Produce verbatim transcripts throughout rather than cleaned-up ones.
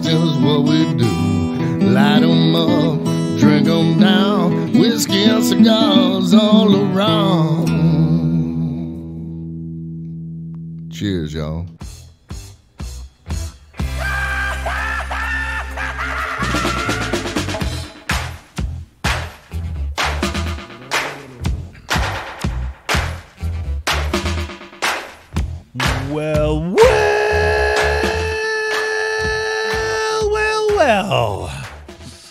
Toastin's what we do. Light 'em up, drink 'em down, whiskey and cigars all around. Cheers, y'all. Well, well, well, well.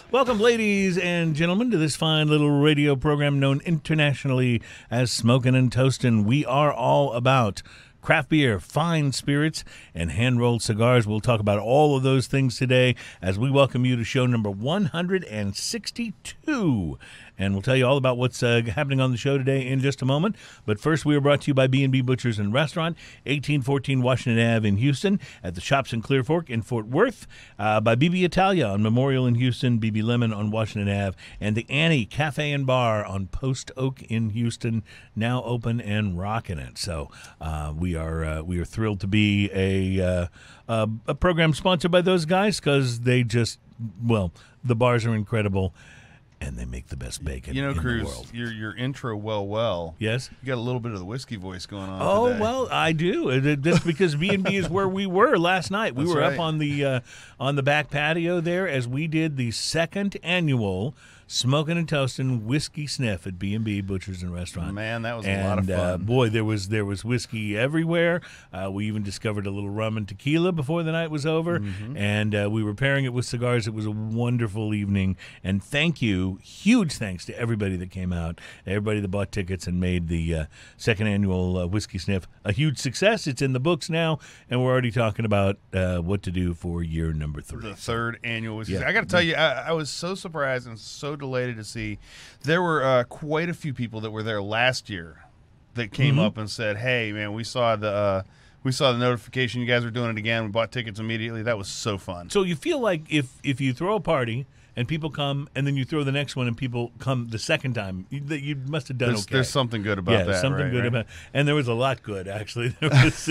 Welcome, ladies and gentlemen, to this fine little radio program known internationally as Smokin' and Toastin'. We are all about craft beer, fine spirits, and hand-rolled cigars. We'll talk about all of those things today as we welcome you to show number one hundred sixty-two. And we'll tell you all about what's uh, happening on the show today in just a moment. But first, we are brought to you by B and B Butchers and Restaurant, eighteen fourteen Washington Avenue in Houston, at the Shops in Clear Fork in Fort Worth, uh, by B B Italia on Memorial in Houston, B B Lemon on Washington Avenue, and the Annie Cafe and Bar on Post Oak in Houston, now open and rocking it. So uh, we are uh, we are thrilled to be a, uh, a, a program sponsored by those guys because they just, well, the bars are incredible. And they make the best bacon. You know, in Cruz, the world. Your your intro, well, well, yes, you got a little bit of the whiskey voice going on. Oh today. Well, I do. That's because B and B is where we were last night. We That's were right. up on the uh, on the back patio there as we did the second annual Smokin' and Toastin' Whiskey Sniff at B and B Butchers and Restaurant. Man, that was and, a lot of fun. Uh, boy, there was there was whiskey everywhere. Uh, we even discovered a little rum and tequila before the night was over, mm-hmm. and uh, we were pairing it with cigars. It was a wonderful evening, and thank you, huge thanks to everybody that came out, everybody that bought tickets and made the uh, second annual uh, Whiskey Sniff a huge success. It's in the books now, and we're already talking about uh, what to do for year number three. The third annual Whiskey Sniff. Yeah. I got to tell you, I, I was so surprised and so delighted to see there were uh, quite a few people that were there last year that came mm-hmm. up and said, hey man, we saw the uh, we saw the notification you guys were doing it again, we bought tickets immediately. That was so fun. So you feel like if if you throw a party and people come, and then you throw the next one, and people come the second time, You, you must have done there's, okay. There's something good about yeah, that. Yeah, something right, good right? about. And there was a lot good actually. There was,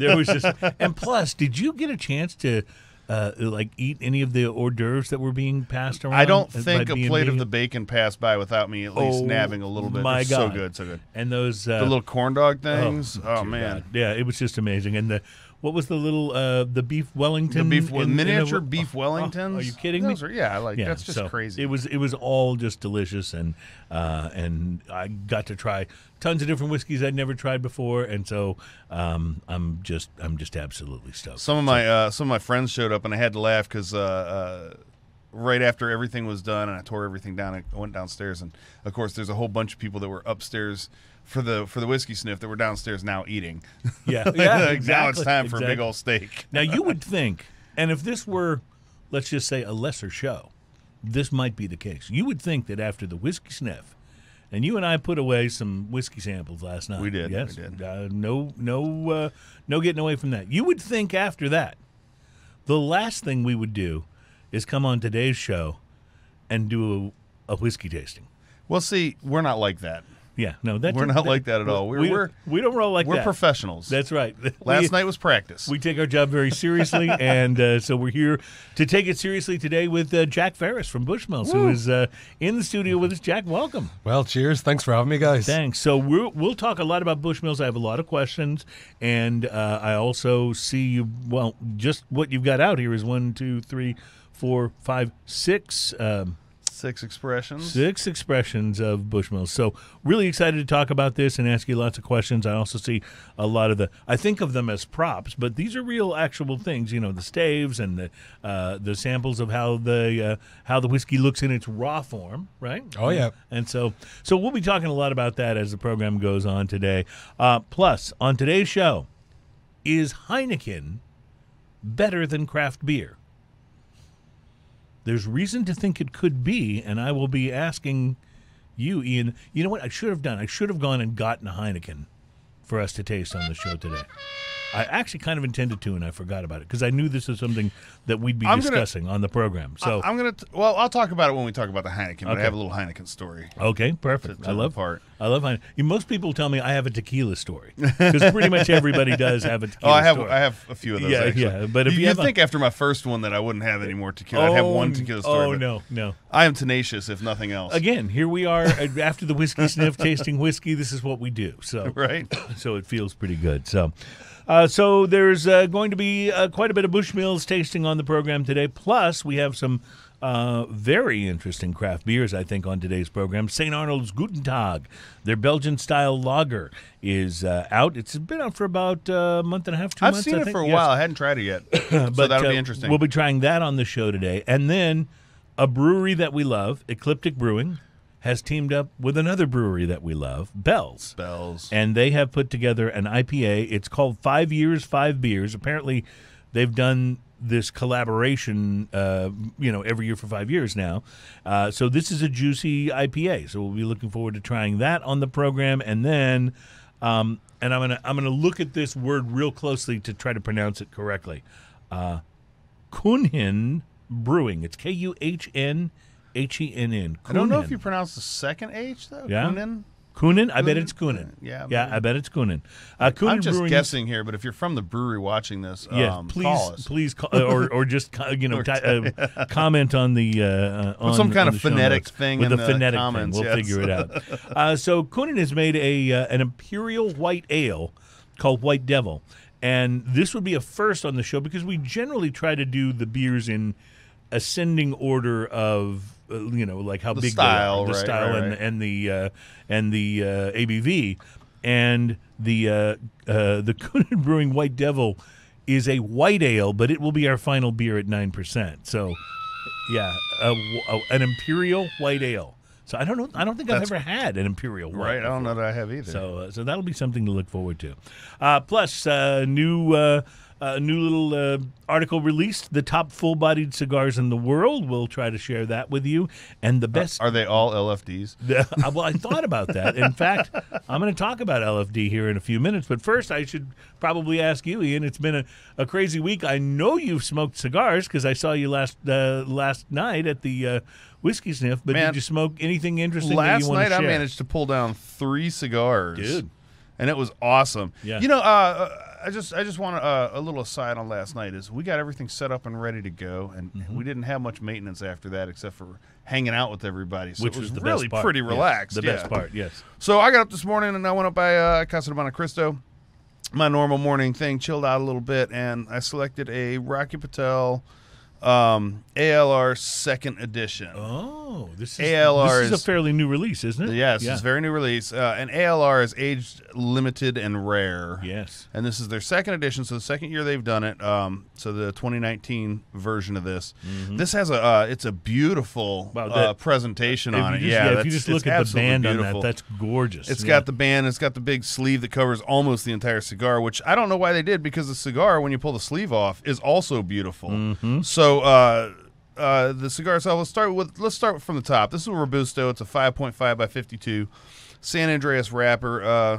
there was just. And plus, did you get a chance to Uh, like eat any of the hors d'oeuvres that were being passed around? I don't think a plate of the bacon passed by without me at least oh, nabbing a little bit. My God. So good, so good. And those uh, the little corn dog things. Oh, oh man, God. Yeah, it was just amazing. And the what was the little uh, the beef Wellington? The beef in, miniature in a, beef Wellingtons. Oh, are you kidding those me? Are, yeah, like yeah, that's just so crazy. It was it was all just delicious, and uh, and I got to try tons of different whiskeys I'd never tried before, and so um, I'm just I'm just absolutely stoked. Some of my uh, some of my friends showed up, and I had to laugh because uh, uh, right after everything was done, and I tore everything down, I went downstairs, and of course, there's a whole bunch of people that were upstairs for the for the whiskey sniff that were downstairs now eating. Yeah, like, yeah like, exactly. Now it's time for exactly. a big old steak. Now you would think, and if this were, let's just say, a lesser show, this might be the case. You would think that after the whiskey sniff. And you and I put away some whiskey samples last night. We did. Yes. We did. Uh, no, no, uh, no getting away from that. You would think after that, the last thing we would do is come on today's show and do a, a whiskey tasting. Well, see, we're not like that. Yeah, no, that's we're not that, like that at all. We're, we we're, we don't roll like we're that. We're professionals. That's right. Last we, night was practice. We take our job very seriously, and uh, so we're here to take it seriously today with uh, Jack Ferris from Bushmills, Woo. who is uh, in the studio with us. Jack, welcome. Well, cheers. Thanks for having me, guys. Thanks. So we're, we'll talk a lot about Bushmills. I have a lot of questions, and uh, I also see you. Well, just what you've got out here is one, two, three, four, five, six. Um, Six expressions. Six expressions of Bushmills. So really excited to talk about this and ask you lots of questions. I also see a lot of the, I think of them as props, but these are real actual things. You know, the staves and the uh, the samples of how the uh, how the whiskey looks in its raw form, right? Oh, yeah. And so so we'll be talking a lot about that as the program goes on today. Uh, plus, on today's show, is Heineken better than craft beer? There's reason to think it could be, and I will be asking you, Ian. You know what I should have done? I should have gone and gotten a Heineken for us to taste on the show today. I actually kind of intended to, and I forgot about it, because I knew this was something that we'd be I'm discussing gonna, on the program. So I, I'm going to, well, I'll talk about it when we talk about the Heineken, but okay. I have a little Heineken story. Okay, perfect. To, to I love part. I love Heineken. Most people tell me I have a tequila story because pretty much everybody does have a tequila oh, I have, story. I have a few of those, yeah, actually. Yeah, but if you, you, you think a, after my first one that I wouldn't have any more tequila. Oh, I'd have one tequila story. Oh, no, no. I am tenacious, if nothing else. Again, here we are after the whiskey sniff, tasting whiskey. This is what we do. So right. So it feels pretty good. So, uh, so there's uh, going to be uh, quite a bit of Bushmills tasting on the program today. Plus, we have some Uh, very interesting craft beers, I think, on today's program. Saint Arnold's Guten Tag, their Belgian-style lager, is uh, out. It's been out for about a month and a half, two I've months, I've seen it I think. for a yes. while. I hadn't tried it yet, but, so that'll uh, be interesting. We'll be trying that on the show today. And then a brewery that we love, Ecliptic Brewing, has teamed up with another brewery that we love, Bell's. Bell's. And they have put together an I P A. It's called Five Years, Five Beers. Apparently, they've done this collaboration, uh, you know, every year for five years now. Uh, so this is a juicy I P A. So we'll be looking forward to trying that on the program. And then, um, and I'm gonna I'm gonna look at this word real closely to try to pronounce it correctly. Uh, Kuhnhenn Brewing. It's K U H N H E N N. I don't know if you pronounce the second H though. Yeah. Kuhnhenn? Kuhnhenn? I bet it's Kuhnhenn. Yeah, yeah, I bet it's Kuhnhenn. Uh, Kuhnhenn I'm just Brewing guessing here, but if you're from the brewery watching this, yeah, um, please, call us. Please call, or or just you know t- uh, comment on the uh, on with some kind on of phonetic thing with in the phonetic comments. Thing. We'll yes. figure it out. Uh, so Kuhnhenn has made a uh, an imperial white ale called White Devil, and this would be a first on the show because we generally try to do the beers in ascending order of. You know, like how the big style, they are, the right, style, right, right. and and the uh, and the uh, A B V, and the uh, uh, the Kuhnhenn Brewing White Devil is a white ale, but it will be our final beer at nine percent. So, yeah, a, a, an imperial white ale. So I don't know. I don't think That's, I've ever had an imperial white. Right. Before. I don't know that I have either. So uh, so that'll be something to look forward to. Uh, plus, uh, new. Uh, A uh, new little uh, article released, the top full-bodied cigars in the world. We'll try to share that with you. And the best... Are, are they all L F Ds? The, uh, well, I thought about that. In fact, I'm going to talk about L F D here in a few minutes. But first, I should probably ask you, Ian. It's been a, a crazy week. I know you've smoked cigars because I saw you last uh, last night at the... Uh, Whiskey Sniff. But Man, did you smoke anything interesting that you want to share? Last night, I managed to pull down three cigars. Dude. And it was awesome. Yeah. You know... Uh, I just I just want uh, a little aside on last night is we got everything set up and ready to go, and mm-hmm. we didn't have much maintenance after that except for hanging out with everybody, so which it was, was the really best part. Pretty relaxed. Yes. The yeah. best part, yes. So I got up this morning, and I went up by uh, Casa de Monte Cristo, my normal morning thing, chilled out a little bit, and I selected a Rocky Patel um, A L R Second Edition. Oh, this is, A L R this is, is a fairly new release, isn't it? Yes, yeah. It's a very new release. Uh, and A L R is aged, limited, and rare. Yes. And this is their second edition, so the second year they've done it. Um, so the twenty nineteen version of this. Mm-hmm. This has a, uh, it's a beautiful wow, that, uh, presentation on just, it. Yeah, yeah if you just look at the band beautiful. on that, that's gorgeous. It's yeah. got the band, it's got the big sleeve that covers almost the entire cigar, which I don't know why they did, because the cigar, when you pull the sleeve off, is also beautiful. Mm-hmm. So, uh... Uh, the cigar itself. Let's start with. Let's start from the top. This is a Robusto. It's a five point five by fifty-two, San Andreas wrapper, uh,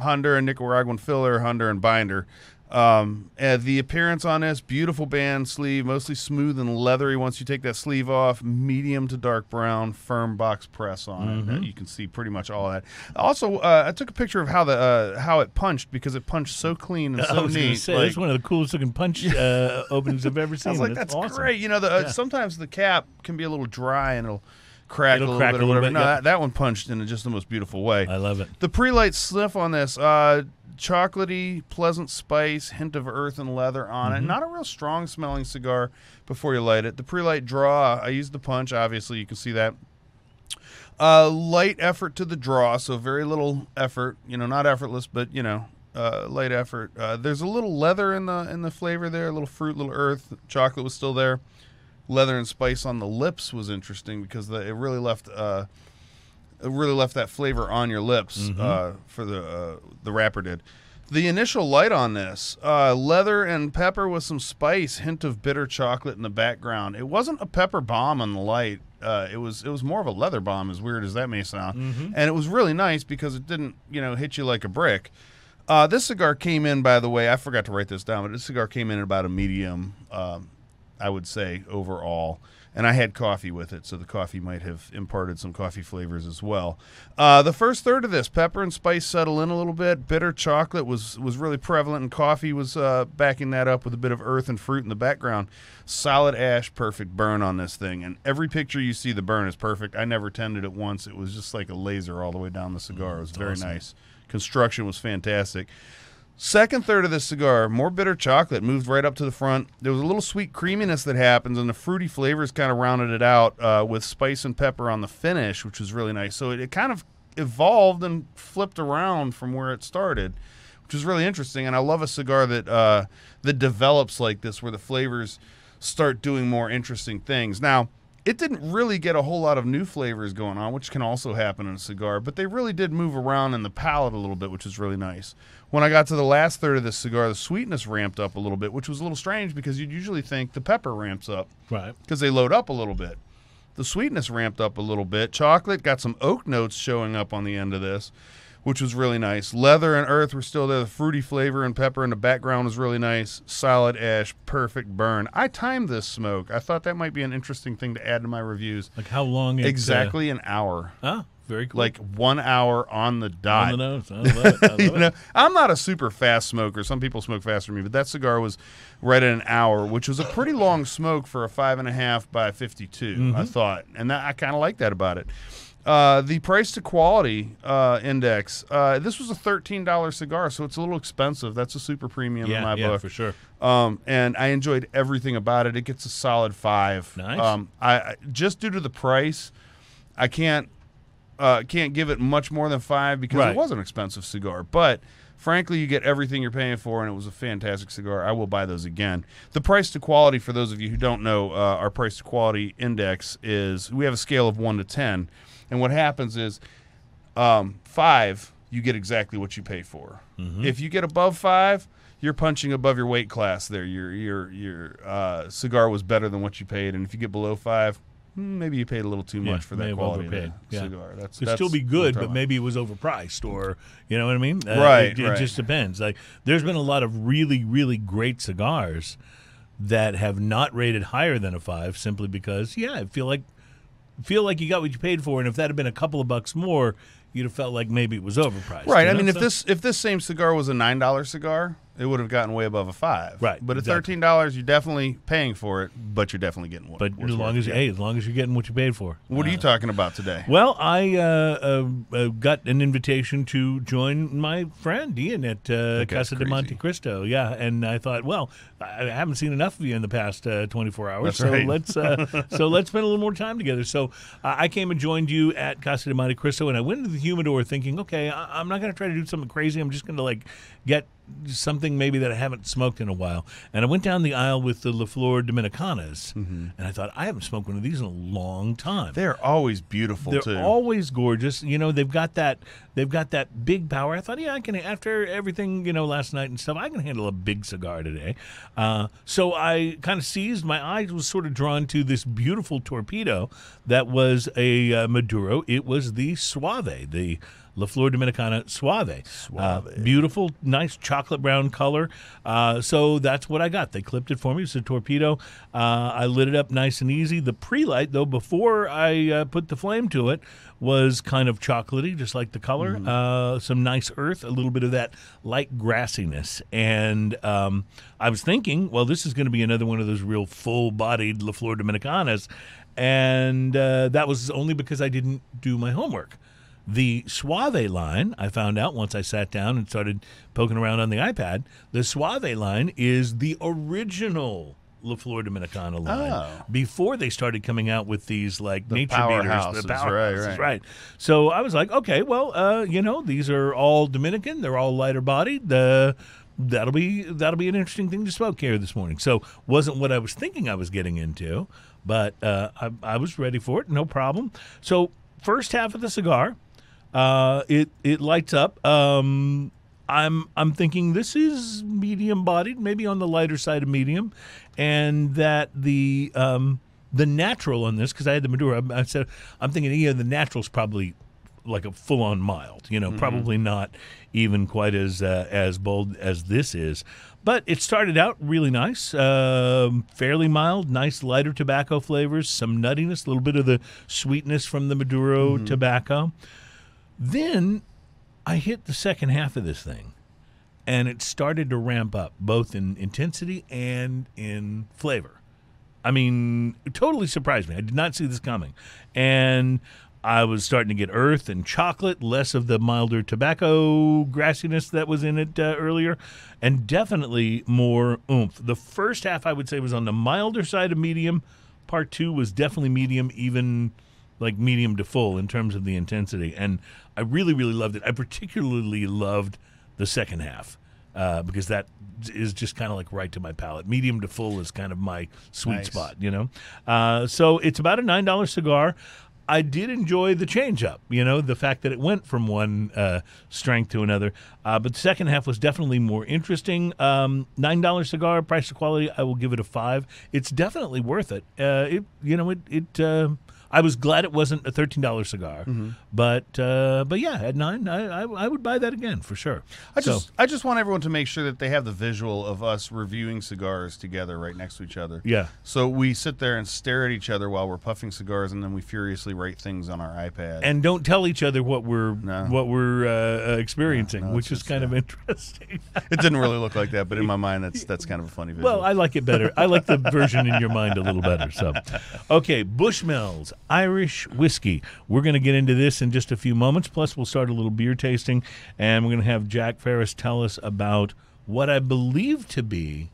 Honduran, Nicaraguan filler, Honduran binder. Um, and the appearance on this beautiful band sleeve, mostly smooth and leathery. Once you take that sleeve off, medium to dark brown, firm box press on mm-hmm. it. You can see pretty much all that. Also, uh, I took a picture of how the uh, how it punched because it punched so clean and I so was neat. Say, like, it's one of the coolest looking punch uh, openings I've ever seen. I was like, that's, that's awesome. Great. You know, the, uh, yeah. sometimes the cap can be a little dry and it'll. Crack It'll a little crack bit or whatever. Bit, no, yep. that, that one punched in just the most beautiful way. I love it. The pre-light sniff on this, uh, chocolatey, pleasant spice, hint of earth and leather on mm-hmm. it. Not a real strong smelling cigar before you light it. The pre-light draw, I used the punch, obviously, you can see that. Uh, light effort to the draw, so very little effort. You know, not effortless, but, you know, uh, light effort. Uh, there's a little leather in the in the flavor there, a little fruit, a little earth. Chocolate was still there. Leather and spice on the lips was interesting because the, it really left uh, it really left that flavor on your lips mm-hmm. uh, for the uh, the wrapper did. The initial light on this uh, leather and pepper with some spice, hint of bitter chocolate in the background. It wasn't a pepper bomb on the light. Uh, it was it was more of a leather bomb, as weird as that may sound. Mm-hmm. And it was really nice because it didn't you know hit you like a brick. Uh, this cigar came in, by the way, I forgot to write this down, but this cigar came in at about a medium. Um, I would say overall and I had coffee with it, so the coffee might have imparted some coffee flavors as well. Uh, the first third of this, pepper and spice settle in a little bit. Bitter chocolate was, was really prevalent, and coffee was uh, backing that up with a bit of earth and fruit in the background. Solid ash, perfect burn on this thing, and every picture you see, the burn is perfect. I never tended it once. It was just like a laser all the way down the cigar. Mm, it was very awesome. Nice. Construction was fantastic. Second third of this cigar, more bitter chocolate, moved right up to the front. There was a little sweet creaminess that happens, and the fruity flavors kind of rounded it out uh, with spice and pepper on the finish, which was really nice. So it, it kind of evolved and flipped around from where it started, which is really interesting. And I love a cigar that uh, that develops like this, where the flavors start doing more interesting things. Now, it didn't really get a whole lot of new flavors going on, which can also happen in a cigar, but they really did move around in the palate a little bit, which is really nice. When I got to the last third of this cigar, the sweetness ramped up a little bit, which was a little strange because you'd usually think the pepper ramps up, right? Because they load up a little bit. The sweetness ramped up a little bit. Chocolate got some oak notes showing up on the end of this, which was really nice. Leather and earth were still there. The fruity flavor and pepper in the background was really nice. Solid ash, perfect burn. I timed this smoke. I thought that might be an interesting thing to add to my reviews. Like how long? Exactly uh... an hour. Oh, very cool. Like one hour on the dot. On the nose. I love it. I love you it. Know, I'm not a super fast smoker. Some people smoke faster than me, but that cigar was right at an hour, which was a pretty long smoke for a five and a half by fifty-two. Mm-hmm. I thought, and that, I kind of like that about it. Uh, the price to quality uh, index, uh, this was a thirteen dollar cigar, so it's a little expensive. That's a super premium yeah, in my yeah, book. Yeah, for sure. Um, and I enjoyed everything about it. It gets a solid five. Nice. Um, I, just due to the price, I can't, uh, can't give it much more than five because right. it was an expensive cigar. But frankly, you get everything you're paying for, and it was a fantastic cigar. I will buy those again. The price to quality, for those of you who don't know, uh, our price to quality index is, we have a scale of one to ten. And what happens is, um, five, you get exactly what you pay for. Mm-hmm. If you get above five, you're punching above your weight class there. Your your your uh, cigar was better than what you paid. And if you get below five, maybe you paid a little too much yeah, for that quality of that yeah. cigar. That's, It'd that's still be good, but maybe it was overpriced, or you know what I mean? Uh, right, it, it right. just depends. Like there's been a lot of really, really great cigars that have not rated higher than a five simply because, yeah, I feel like, feel like you got what you paid for, and if that had been a couple of bucks more, you'd have felt like maybe it was overpriced. Right. You know? I mean, if so, this if this same cigar was a nine dollar cigar, it would have gotten way above a five. Right. But at exactly. thirteen dollars, you're definitely paying for it, but you're definitely getting what. But as long as hey, as long as you're getting what you paid for. What uh, are you talking about today? Well, I uh, uh, got an invitation to join my friend Ian at uh, Casa de Monte Cristo. Yeah, and I thought, well, I haven't seen enough of you in the past uh, twenty-four hours, That's so right. let's uh, so let's spend a little more time together. So uh, I came and joined you at Casa de Monte Cristo, and I went into the humidor thinking, okay, I I'm not going to try to do something crazy. I'm just going to like get something maybe that I haven't smoked in a while. And I went down the aisle with the La Flor Dominicanas, mm-hmm. and I thought, I haven't smoked one of these in a long time. They're always beautiful, They're too. They're always gorgeous. You know, they've got that they've got that big power. I thought, yeah, I can, after everything, you know, last night and stuff, I can handle a big cigar today. Uh, so I kind of seized, my eyes was sort of drawn to this beautiful torpedo that was a uh, Maduro. It was the Suave, the La Flor Dominicana Suave. Suave. Uh, beautiful, nice chocolate brown color. Uh, so that's what I got. They clipped it for me. It's a torpedo. Uh, I lit it up nice and easy. The pre-light, though, before I uh, put the flame to it, was kind of chocolatey, just like the color. Mm-hmm. Uh, some nice earth, a little bit of that light grassiness. And um, I was thinking, well, this is going to be another one of those real full-bodied La Flor Dominicanas. And uh, that was only because I didn't do my homework. The Suave line, I found out once I sat down and started poking around on the iPad, the Suave line is the original La Flor Dominicana line. Oh. Before they started coming out with these, like, the nature beaters. The powerhouses, right, right. right. So I was like, okay, well, uh, you know, these are all Dominican. They're all lighter-bodied. The... That'll be that'll be an interesting thing to smoke here this morning. So wasn't what I was thinking I was getting into, but uh, I, I was ready for it, no problem. So first half of the cigar, uh, it it lights up. Um, I'm I'm thinking this is medium bodied, maybe on the lighter side of medium, and that the um, the natural on this, because I had the Maduro. I, I said I'm thinking yeah, the natural's probably like a full-on mild, you know, mm-hmm. probably not even quite as uh, as bold as this is. But it started out really nice, uh, fairly mild, nice lighter tobacco flavors, some nuttiness, a little bit of the sweetness from the Maduro mm-hmm. tobacco. Then I hit the second half of this thing, and it started to ramp up, both in intensity and in flavor. I mean, it totally surprised me. I did not see this coming. And I was starting to get earth and chocolate, less of the milder tobacco grassiness that was in it uh, earlier, and definitely more oomph. The first half, I would say, was on the milder side of medium. Part two was definitely medium, even like medium to full in terms of the intensity. And I really, really loved it. I particularly loved the second half. Uh, because that is just kind of like right to my palate. Medium to full is kind of my sweet nice. spot, you know. Uh, so it's about a nine dollar cigar. I did enjoy the change up, you know, the fact that it went from one uh, strength to another. Uh, but the second half was definitely more interesting. Um, nine dollar cigar, price to quality, I will give it a five. It's definitely worth it. Uh, it you know, it. it uh, I was glad it wasn't a thirteen dollar cigar, mm-hmm. but uh, but yeah, at nine, I, I I would buy that again for sure. I so. just I just want everyone to make sure that they have the visual of us reviewing cigars together, right next to each other. Yeah. So we sit there and stare at each other while we're puffing cigars, and then we furiously write things on our iPad. And don't tell each other what we're no. what we're uh, experiencing, no, no, which is kind sad. of interesting. It didn't really look like that, but in my mind, that's that's kind of a funny visual. Well, I like it better. I like the version in your mind a little better. So, okay, Bushmills. Irish whiskey. We're going to get into this in just a few moments. Plus, we'll start a little beer tasting, and we're going to have Jack Ferris tell us about what I believe to be,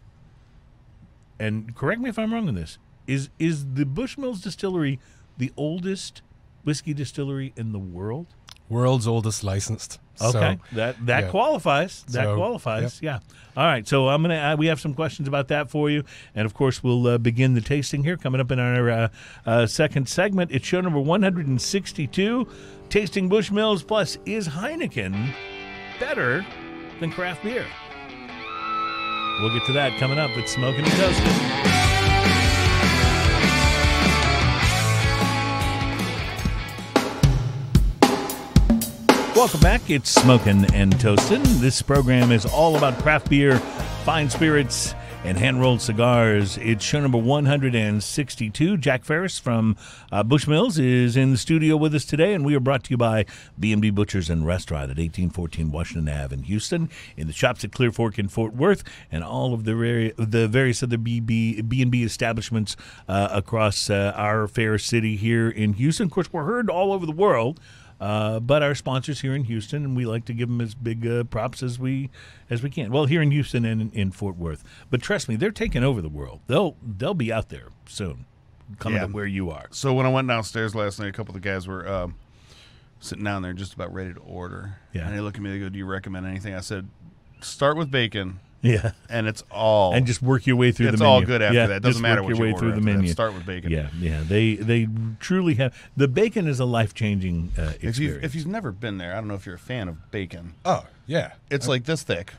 and correct me if I'm wrong on this, is is the Bushmills Distillery the oldest whiskey distillery in the world? World's oldest licensed. Okay, so, that that yeah. qualifies. That so, qualifies. Yep. Yeah. All right. So I'm gonna. Uh, we have some questions about that for you, and of course we'll uh, begin the tasting here. Coming up in our uh, uh, second segment, it's show number one hundred sixty-two. Tasting Bushmills. Plus, is Heineken better than craft beer? We'll get to that coming up. It's Smokin' and Toastin'. Welcome back. It's Smokin' and Toastin'. This program is all about craft beer, fine spirits, and hand-rolled cigars. It's show number one hundred sixty-two. Jack Ferris from uh, Bushmills is in the studio with us today, and we are brought to you by B and B Butchers and Restaurant at eighteen fourteen Washington Avenue in Houston, in the shops at Clear Fork in Fort Worth, and all of the, rare, the various other B and B establishments uh, across uh, our fair city here in Houston. Of course, we're heard all over the world. Uh, but our sponsors here in Houston, and we like to give them as big uh, props as we as we can. Well, here in Houston and in, in Fort Worth, but trust me, they're taking over the world. They'll they'll be out there soon, coming yeah. to where you are. So when I went downstairs last night, a couple of the guys were um, sitting down there, just about ready to order. Yeah, and they look at me. They go, "Do you recommend anything?" I said, "Start with bacon." Yeah, and it's all and just work your way through the menu. It's all good after yeah, that. It doesn't matter what you order. Just work your way through the menu. Start with bacon. Yeah, yeah. They they truly have the bacon is a life changing uh, experience. If you've, if you've never been there, I don't know if you're a fan of bacon. Oh yeah, it's I, like this thick,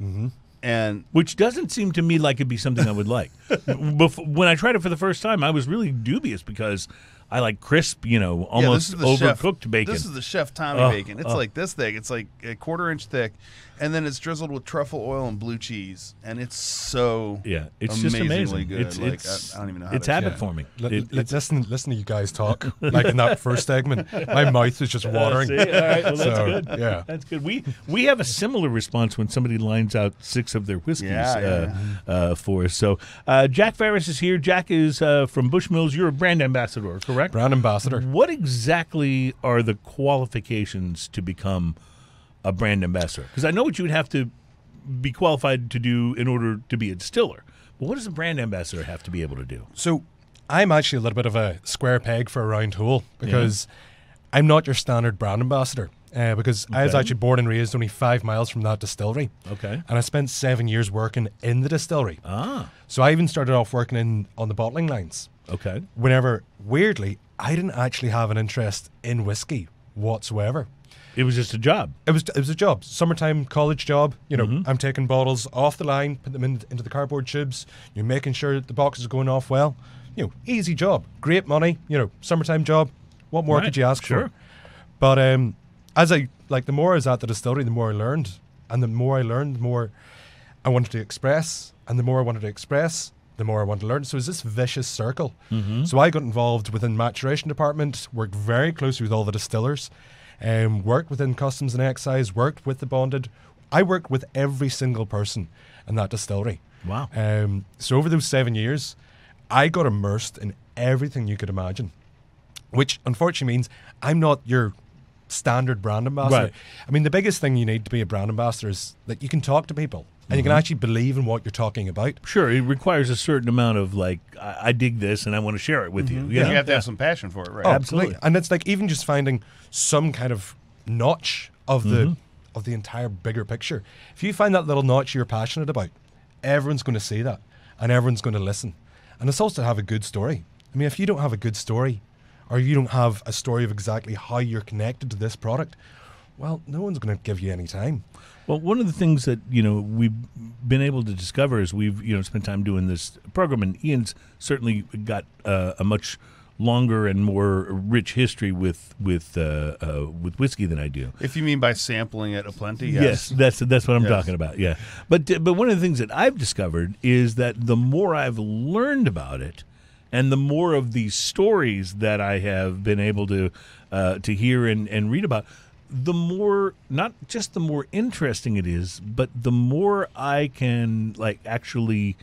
mm-hmm. and which doesn't seem to me like it'd be something I would like. Before, when I tried it for the first time, I was really dubious because I like crisp, you know, almost yeah, overcooked chef, bacon. This is the chef Tommy oh, bacon. It's oh. like this thick. It's like a quarter inch thick, and then it's drizzled with truffle oil and blue cheese, and it's so yeah, it's amazingly just amazing. Good. It's, like, it's, I, I don't even know. How it's happened yeah. for me. L it, it's, listen, listen to you guys talk. Like in that first segment, my mouth was just watering. Uh, see? All right, well, that's so, good. Yeah, that's good. We we have a similar response when somebody lines out six of their whiskeys yeah, uh, yeah. Uh, for us. So uh, Jack Ferris is here. Jack is uh, from Bushmills. You're a brand ambassador, correct? Brand ambassador. What exactly are the qualifications to become a brand ambassador? Because I know what you would have to be qualified to do in order to be a distiller. But what does a brand ambassador have to be able to do? So I'm actually a little bit of a square peg for a round hole because yeah. I'm not your standard brand ambassador uh, because okay. I was actually born and raised only five miles from that distillery. Okay. And I spent seven years working in the distillery. Ah. So I even started off working in on the bottling lines. Okay. Whenever, weirdly, I didn't actually have an interest in whiskey whatsoever. It was just a job. It was it was a job. Summertime college job. You know, mm-hmm. I'm taking bottles off the line, put them in, into the cardboard tubes. You're making sure that the boxes are going off well. You know, easy job. Great money. You know, summertime job. What more right. could you ask sure. for? But um, as I, like, the more I was at the distillery, the more I learned. And the more I learned, the more I wanted to express. And the more I wanted to express, the more I wanted to learn. So it was this vicious circle. Mm-hmm. So I got involved within maturation department, worked very closely with all the distillers, um, worked within customs and excise, worked with the bonded. I worked with every single person in that distillery. Wow. Um, so over those seven years, I got immersed in everything you could imagine, which unfortunately means I'm not your standard brand ambassador. Right. I mean, the biggest thing you need to be a brand ambassador is that you can talk to people and mm-hmm. you can actually believe in what you're talking about. Sure, it requires a certain amount of, like, I, I dig this and I want to share it with mm-hmm. you. You, yeah. know? You have to have some passion for it, right? Oh, absolutely. absolutely. And it's like even just finding some kind of notch of the mm-hmm. of the entire bigger picture. If you find that little notch you're passionate about, everyone's going to see that and everyone's going to listen. And it's also to have a good story. I mean, if you don't have a good story, or you don't have a story of exactly how you're connected to this product, well, no one's going to give you any time. Well, one of the things that, you know, we've been able to discover is we've, you know, spent time doing this program, and Ian's certainly got uh, a much longer and more rich history with with uh, uh, with whiskey than I do. If you mean by sampling it aplenty, yes, yes that's that's what I'm yes. talking about. Yeah, but but one of the things that I've discovered is that the more I've learned about it, and the more of these stories that I have been able to uh, to hear and, and read about, the more, not just the more interesting it is, but the more I can, like, actually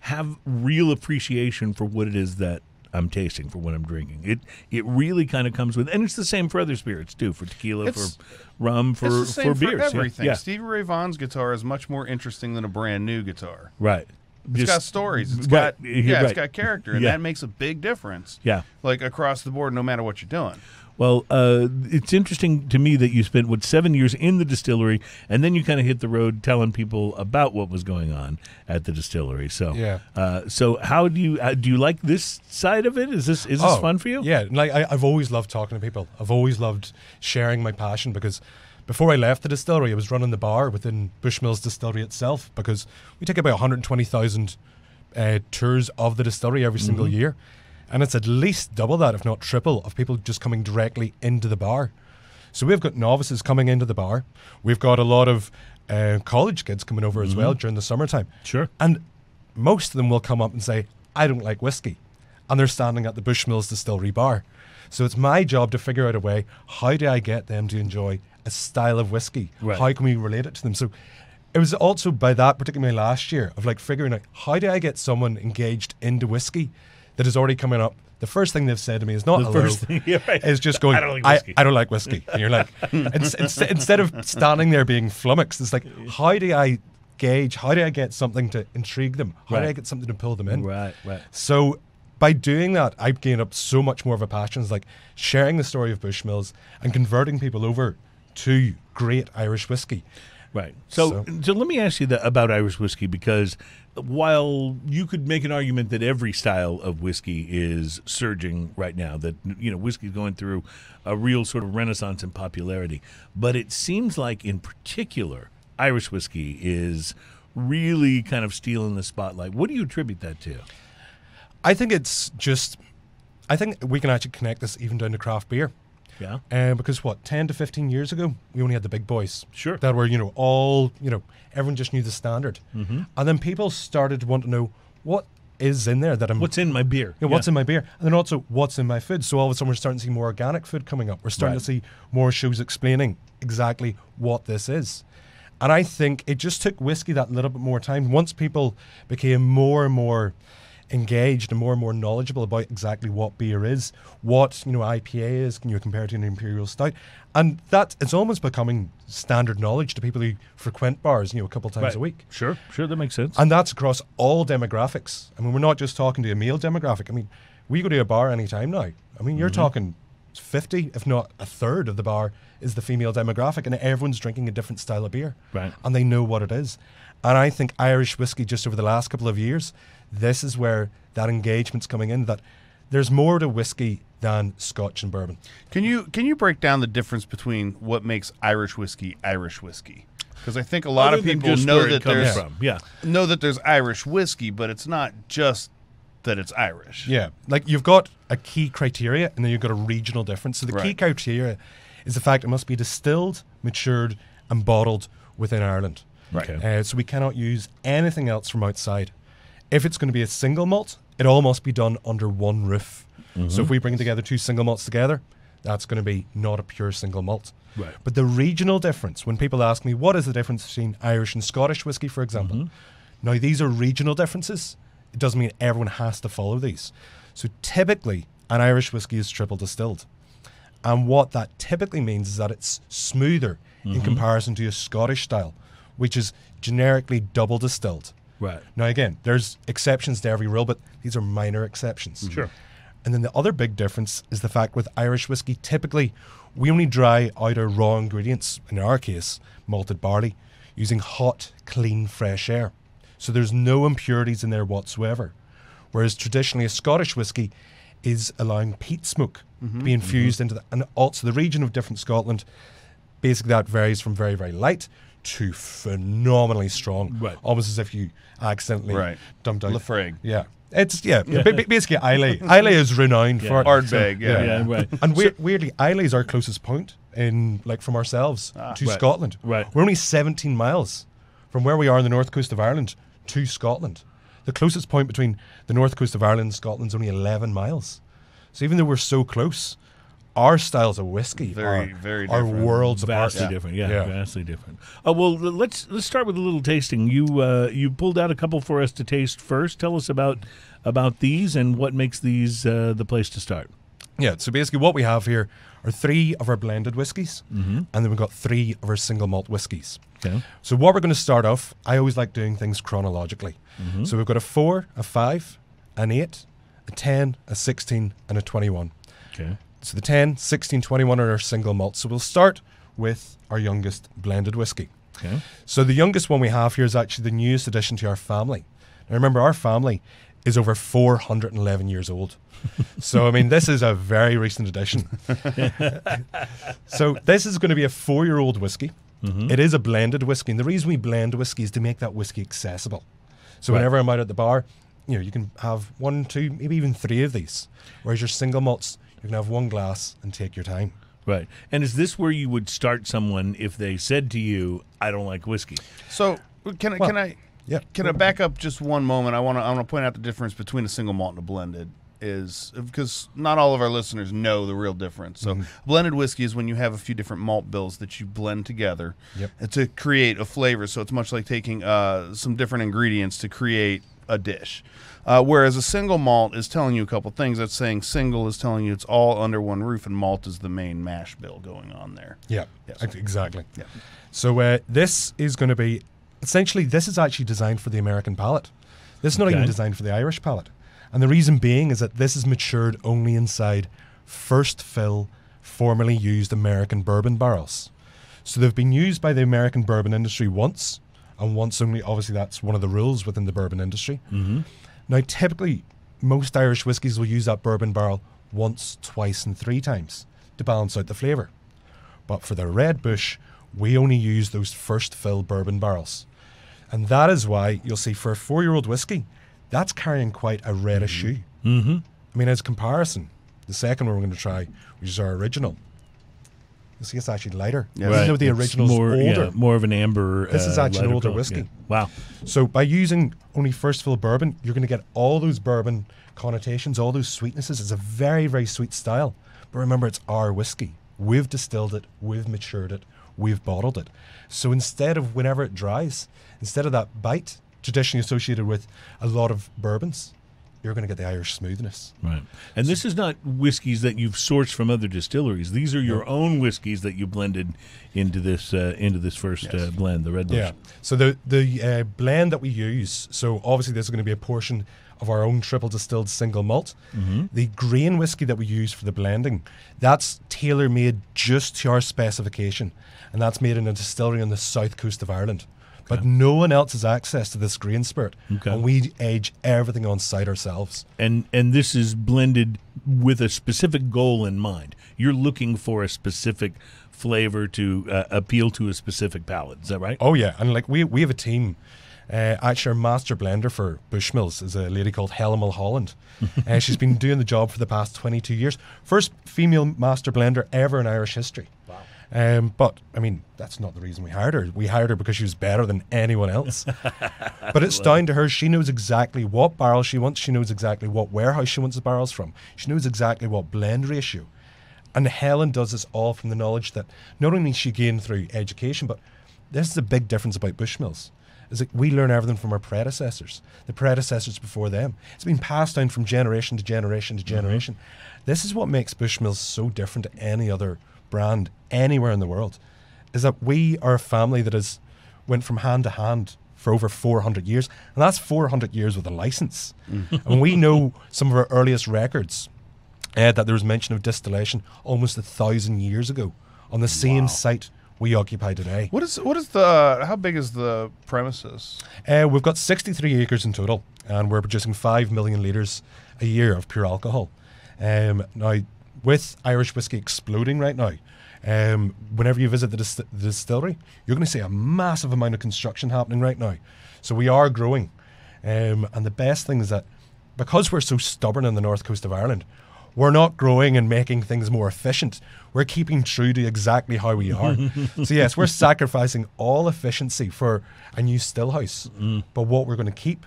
have real appreciation for what it is that I'm tasting, for what I'm drinking. It it really kind of comes with, and it's the same for other spirits too, for tequila, it's, for rum, for it's the same for beers, for everything. Yeah. Yeah. Stevie Ray Vaughan's guitar is much more interesting than a brand new guitar, right? It's Just, got stories. It's right, got yeah. Right. It's got character, and yeah. that makes a big difference. Yeah, like across the board, no matter what you're doing. Well, uh, it's interesting to me that you spent, what, seven years in the distillery, and then you kind of hit the road telling people about what was going on at the distillery. So, yeah. Uh, so, how do you uh, do? You like this side of it? Is this is this oh, fun for you? Yeah, like I, I've always loved talking to people. I've always loved sharing my passion, because before I left the distillery, I was running the bar within Bushmills Distillery itself, because we take about one hundred twenty thousand uh, tours of the distillery every single mm-hmm. year. And it's at least double that, if not triple, of people just coming directly into the bar. So we've got novices coming into the bar. We've got a lot of uh, college kids coming over mm-hmm. as well during the summertime. Sure. And most of them will come up and say, I don't like whiskey. And they're standing at the Bushmills Distillery bar. So it's my job to figure out a way, how do I get them to enjoy a style of whiskey? Right. How can we relate it to them? So it was also by that, particularly last year, of like figuring out, how do I get someone engaged into whiskey that is already coming up? The first thing they've said to me is not the hello, first thing, yeah, right. It's just going, I don't like whiskey. I, I don't like whiskey. And you're like, it's, it's, instead of standing there being flummoxed, it's like, how do I gauge? How do I get something to intrigue them? How right. do I get something to pull them in? Right, right. So by doing that, I've gained up so much more of a passion. It's like sharing the story of Bushmills and converting people over to great Irish whiskey. Right. So, so so let me ask you the, about Irish whiskey, because while you could make an argument that every style of whiskey is surging right now, that, you know, whiskey is going through a real sort of renaissance in popularity, but it seems like in particular Irish whiskey is really kind of stealing the spotlight. What do you attribute that to? I think it's just, I think we can actually connect this even down to craft beer. Yeah. Uh, because what, ten to fifteen years ago, we only had the big boys. Sure. That were, you know, all, you know, everyone just knew the standard. Mm-hmm. And then people started to want to know, what is in there that I'm. What's in my beer? You know, yeah. What's in my beer? And then also, what's in my food? So all of a sudden, we're starting to see more organic food coming up. We're starting right. to see more shows explaining exactly what this is. And I think it just took whiskey that little bit more time. Once people became more and more engaged and more and more knowledgeable about exactly what beer is, what, you know, I P A is, can you compare it to an imperial stout, and that it's almost becoming standard knowledge to people who frequent bars, you know, a couple times right. a week. Sure, sure, that makes sense. And that's across all demographics. I mean, we're not just talking to a male demographic. I mean, we go to a bar any time now. I mean, you're mm-hmm. talking fifty, if not a third of the bar is the female demographic, and everyone's drinking a different style of beer, right? And they know what it is. And I think Irish whiskey, just over the last couple of years, this is where that engagement's coming in, that there's more to whiskey than Scotch and bourbon. Can you can you break down the difference between what makes Irish whiskey Irish whiskey? Because I think a lot Other of people know that there's from. Yeah. know that there's Irish whiskey, but it's not just that it's Irish. Yeah, like you've got a key criteria, and then you've got a regional difference. So the right. key criteria is the fact it must be distilled, matured, and bottled within Ireland. Right. Okay. Uh, so we cannot use anything else from outside. If it's going to be a single malt, it all must be done under one roof. Mm-hmm. So if we bring together two single malts together, that's going to be not a pure single malt. Right. But the regional difference, when people ask me, what is the difference between Irish and Scottish whiskey, for example? Mm-hmm. Now, these are regional differences. It doesn't mean everyone has to follow these. So typically, an Irish whiskey is triple distilled. And what that typically means is that it's smoother mm-hmm. in comparison to a Scottish style, which is generically double distilled. Right. Now, again, there's exceptions to every rule, but these are minor exceptions. Mm-hmm. Sure. And then the other big difference is the fact with Irish whiskey, typically, we only dry out our raw ingredients, in our case, malted barley, using hot, clean, fresh air. So there's no impurities in there whatsoever. Whereas traditionally, a Scottish whiskey is allowing peat smoke mm-hmm. to be infused mm-hmm. into the, and also the region of different Scotland, basically that varies from very, very light to phenomenally strong. Right. Almost as if you accidentally right. dumped out. Lafrague. Yeah. It's, yeah, yeah. B- basically Islay. Islay is renowned yeah. for it. Ardbeg, so, yeah. yeah. yeah right. And we- so, weirdly, Islay is our closest point in, like, from ourselves ah, to right. Scotland. Right. We're only seventeen miles from where we are on the north coast of Ireland to Scotland. The closest point between the north coast of Ireland and Scotland is only eleven miles. So even though we're so close, our styles of whiskey very, are, very are worlds vastly apart. Different, yeah, yeah. vastly different. Uh, well, let's let's start with a little tasting. You uh, you pulled out a couple for us to taste first. Tell us about about these and what makes these uh, the place to start. Yeah, so basically what we have here are three of our blended whiskies, mm-hmm. and then we've got three of our single malt whiskies. Okay. So what we're going to start off, I always like doing things chronologically. Mm-hmm. So we've got a four, a five, an eight, a ten, a sixteen, and a twenty-one. Okay. So the ten, sixteen, twenty-one are our single malts. So we'll start with our youngest blended whiskey. Okay. So the youngest one we have here is actually the newest addition to our family. Now remember, our family is over four hundred eleven years old. So, I mean, this is a very recent addition. So this is going to be a four-year-old whiskey. Mm-hmm. It is a blended whiskey. And the reason we blend whiskey is to make that whiskey accessible. So right. whenever I'm out at the bar, you know, you can have one, two, maybe even three of these. Whereas your single malts, you can have one glass and take your time. Right. And is this where you would start someone if they said to you, I don't like whiskey? So can I well, can I yeah. can I back up just one moment? I want to I want to point out the difference between a single malt and a blended is because not all of our listeners know the real difference. So mm-hmm. blended whiskey is when you have a few different malt bills that you blend together yep. to create a flavor. So it's much like taking uh, some different ingredients to create a dish. Uh, whereas a single malt is telling you a couple things. That's saying single is telling you it's all under one roof, and malt is the main mash bill going on there. Yeah, yes. exactly. Yeah. So uh, this is going to be, essentially, this is actually designed for the American palate. This is not okay. even designed for the Irish palate. And the reason being is that this is matured only inside first fill, formerly used American bourbon barrels. So they've been used by the American bourbon industry once, and once only. Obviously, that's one of the rules within the bourbon industry. Mm-hmm. Now, typically, most Irish whiskies will use that bourbon barrel once, twice, and three times to balance out the flavour. But for the Red Bush, we only use those first fill bourbon barrels. And that is why you'll see for a four-year-old whiskey, that's carrying quite a reddish hue. Mm-hmm. I mean, as comparison, the second one we're going to try, which is our original, you'll see it's actually lighter. Even yeah. right. though the it's original's more, older. Yeah, more of an amber. This uh, is actually an older color. Whiskey. Yeah. Wow. So by using only first fill bourbon, you're going to get all those bourbon connotations, all those sweetnesses. It's a very, very sweet style. But remember, it's our whiskey. We've distilled it. We've matured it. We've bottled it. So instead of whenever it dries, instead of that bite traditionally associated with a lot of bourbons, you're going to get the Irish smoothness. Right. And so, this is not whiskeys that you've sourced from other distilleries. These are your own whiskeys that you blended into this uh, into this first yes. uh, blend, the Red Bush. Yeah. So the, the uh, blend that we use, so obviously this is going to be a portion of our own triple distilled single malt. Mm-hmm. The grain whiskey that we use for the blending, that's tailor-made just to our specification. And that's made in a distillery on the south coast of Ireland. Okay. But no one else has access to this grain spirit, okay. and we age everything on site ourselves. And and this is blended with a specific goal in mind. You're looking for a specific flavor to uh, appeal to a specific palate. Is that right? Oh yeah, and like we we have a team. Uh, actually, our master blender for Bushmills is a lady called Helen Mulholland. uh, she's been doing the job for the past twenty-two years. First female master blender ever in Irish history. Wow. Um, but, I mean, that's not the reason we hired her. We hired her because she was better than anyone else. But it's down to her. She knows exactly what barrel she wants. She knows exactly what warehouse she wants the barrels from. She knows exactly what blend ratio. And Helen does this all from the knowledge that not only she gained through education, but this is the big difference about Bushmills. Is that we learn everything from our predecessors, the predecessors before them. It's been passed down from generation to generation to generation. Mm-hmm. This is what makes Bushmills so different to any other brand anywhere in the world, is that we are a family that has went from hand to hand for over four hundred years, and that's four hundred years with a license. Mm. And we know some of our earliest records, uh, that there was mention of distillation almost a thousand years ago on the same wow. site we occupy today. What is what is the how big is the premises? Uh, we've got sixty-three acres in total, and we're producing five million liters a year of pure alcohol. Um, now, with Irish whiskey exploding right now, um, whenever you visit the, dis the distillery, you're going to see a massive amount of construction happening right now. So we are growing, um, and the best thing is that because we're so stubborn on the north coast of Ireland, we're not growing and making things more efficient. We're keeping true to exactly how we are. So yes, we're sacrificing all efficiency for a new still house. Mm. But what we're going to keep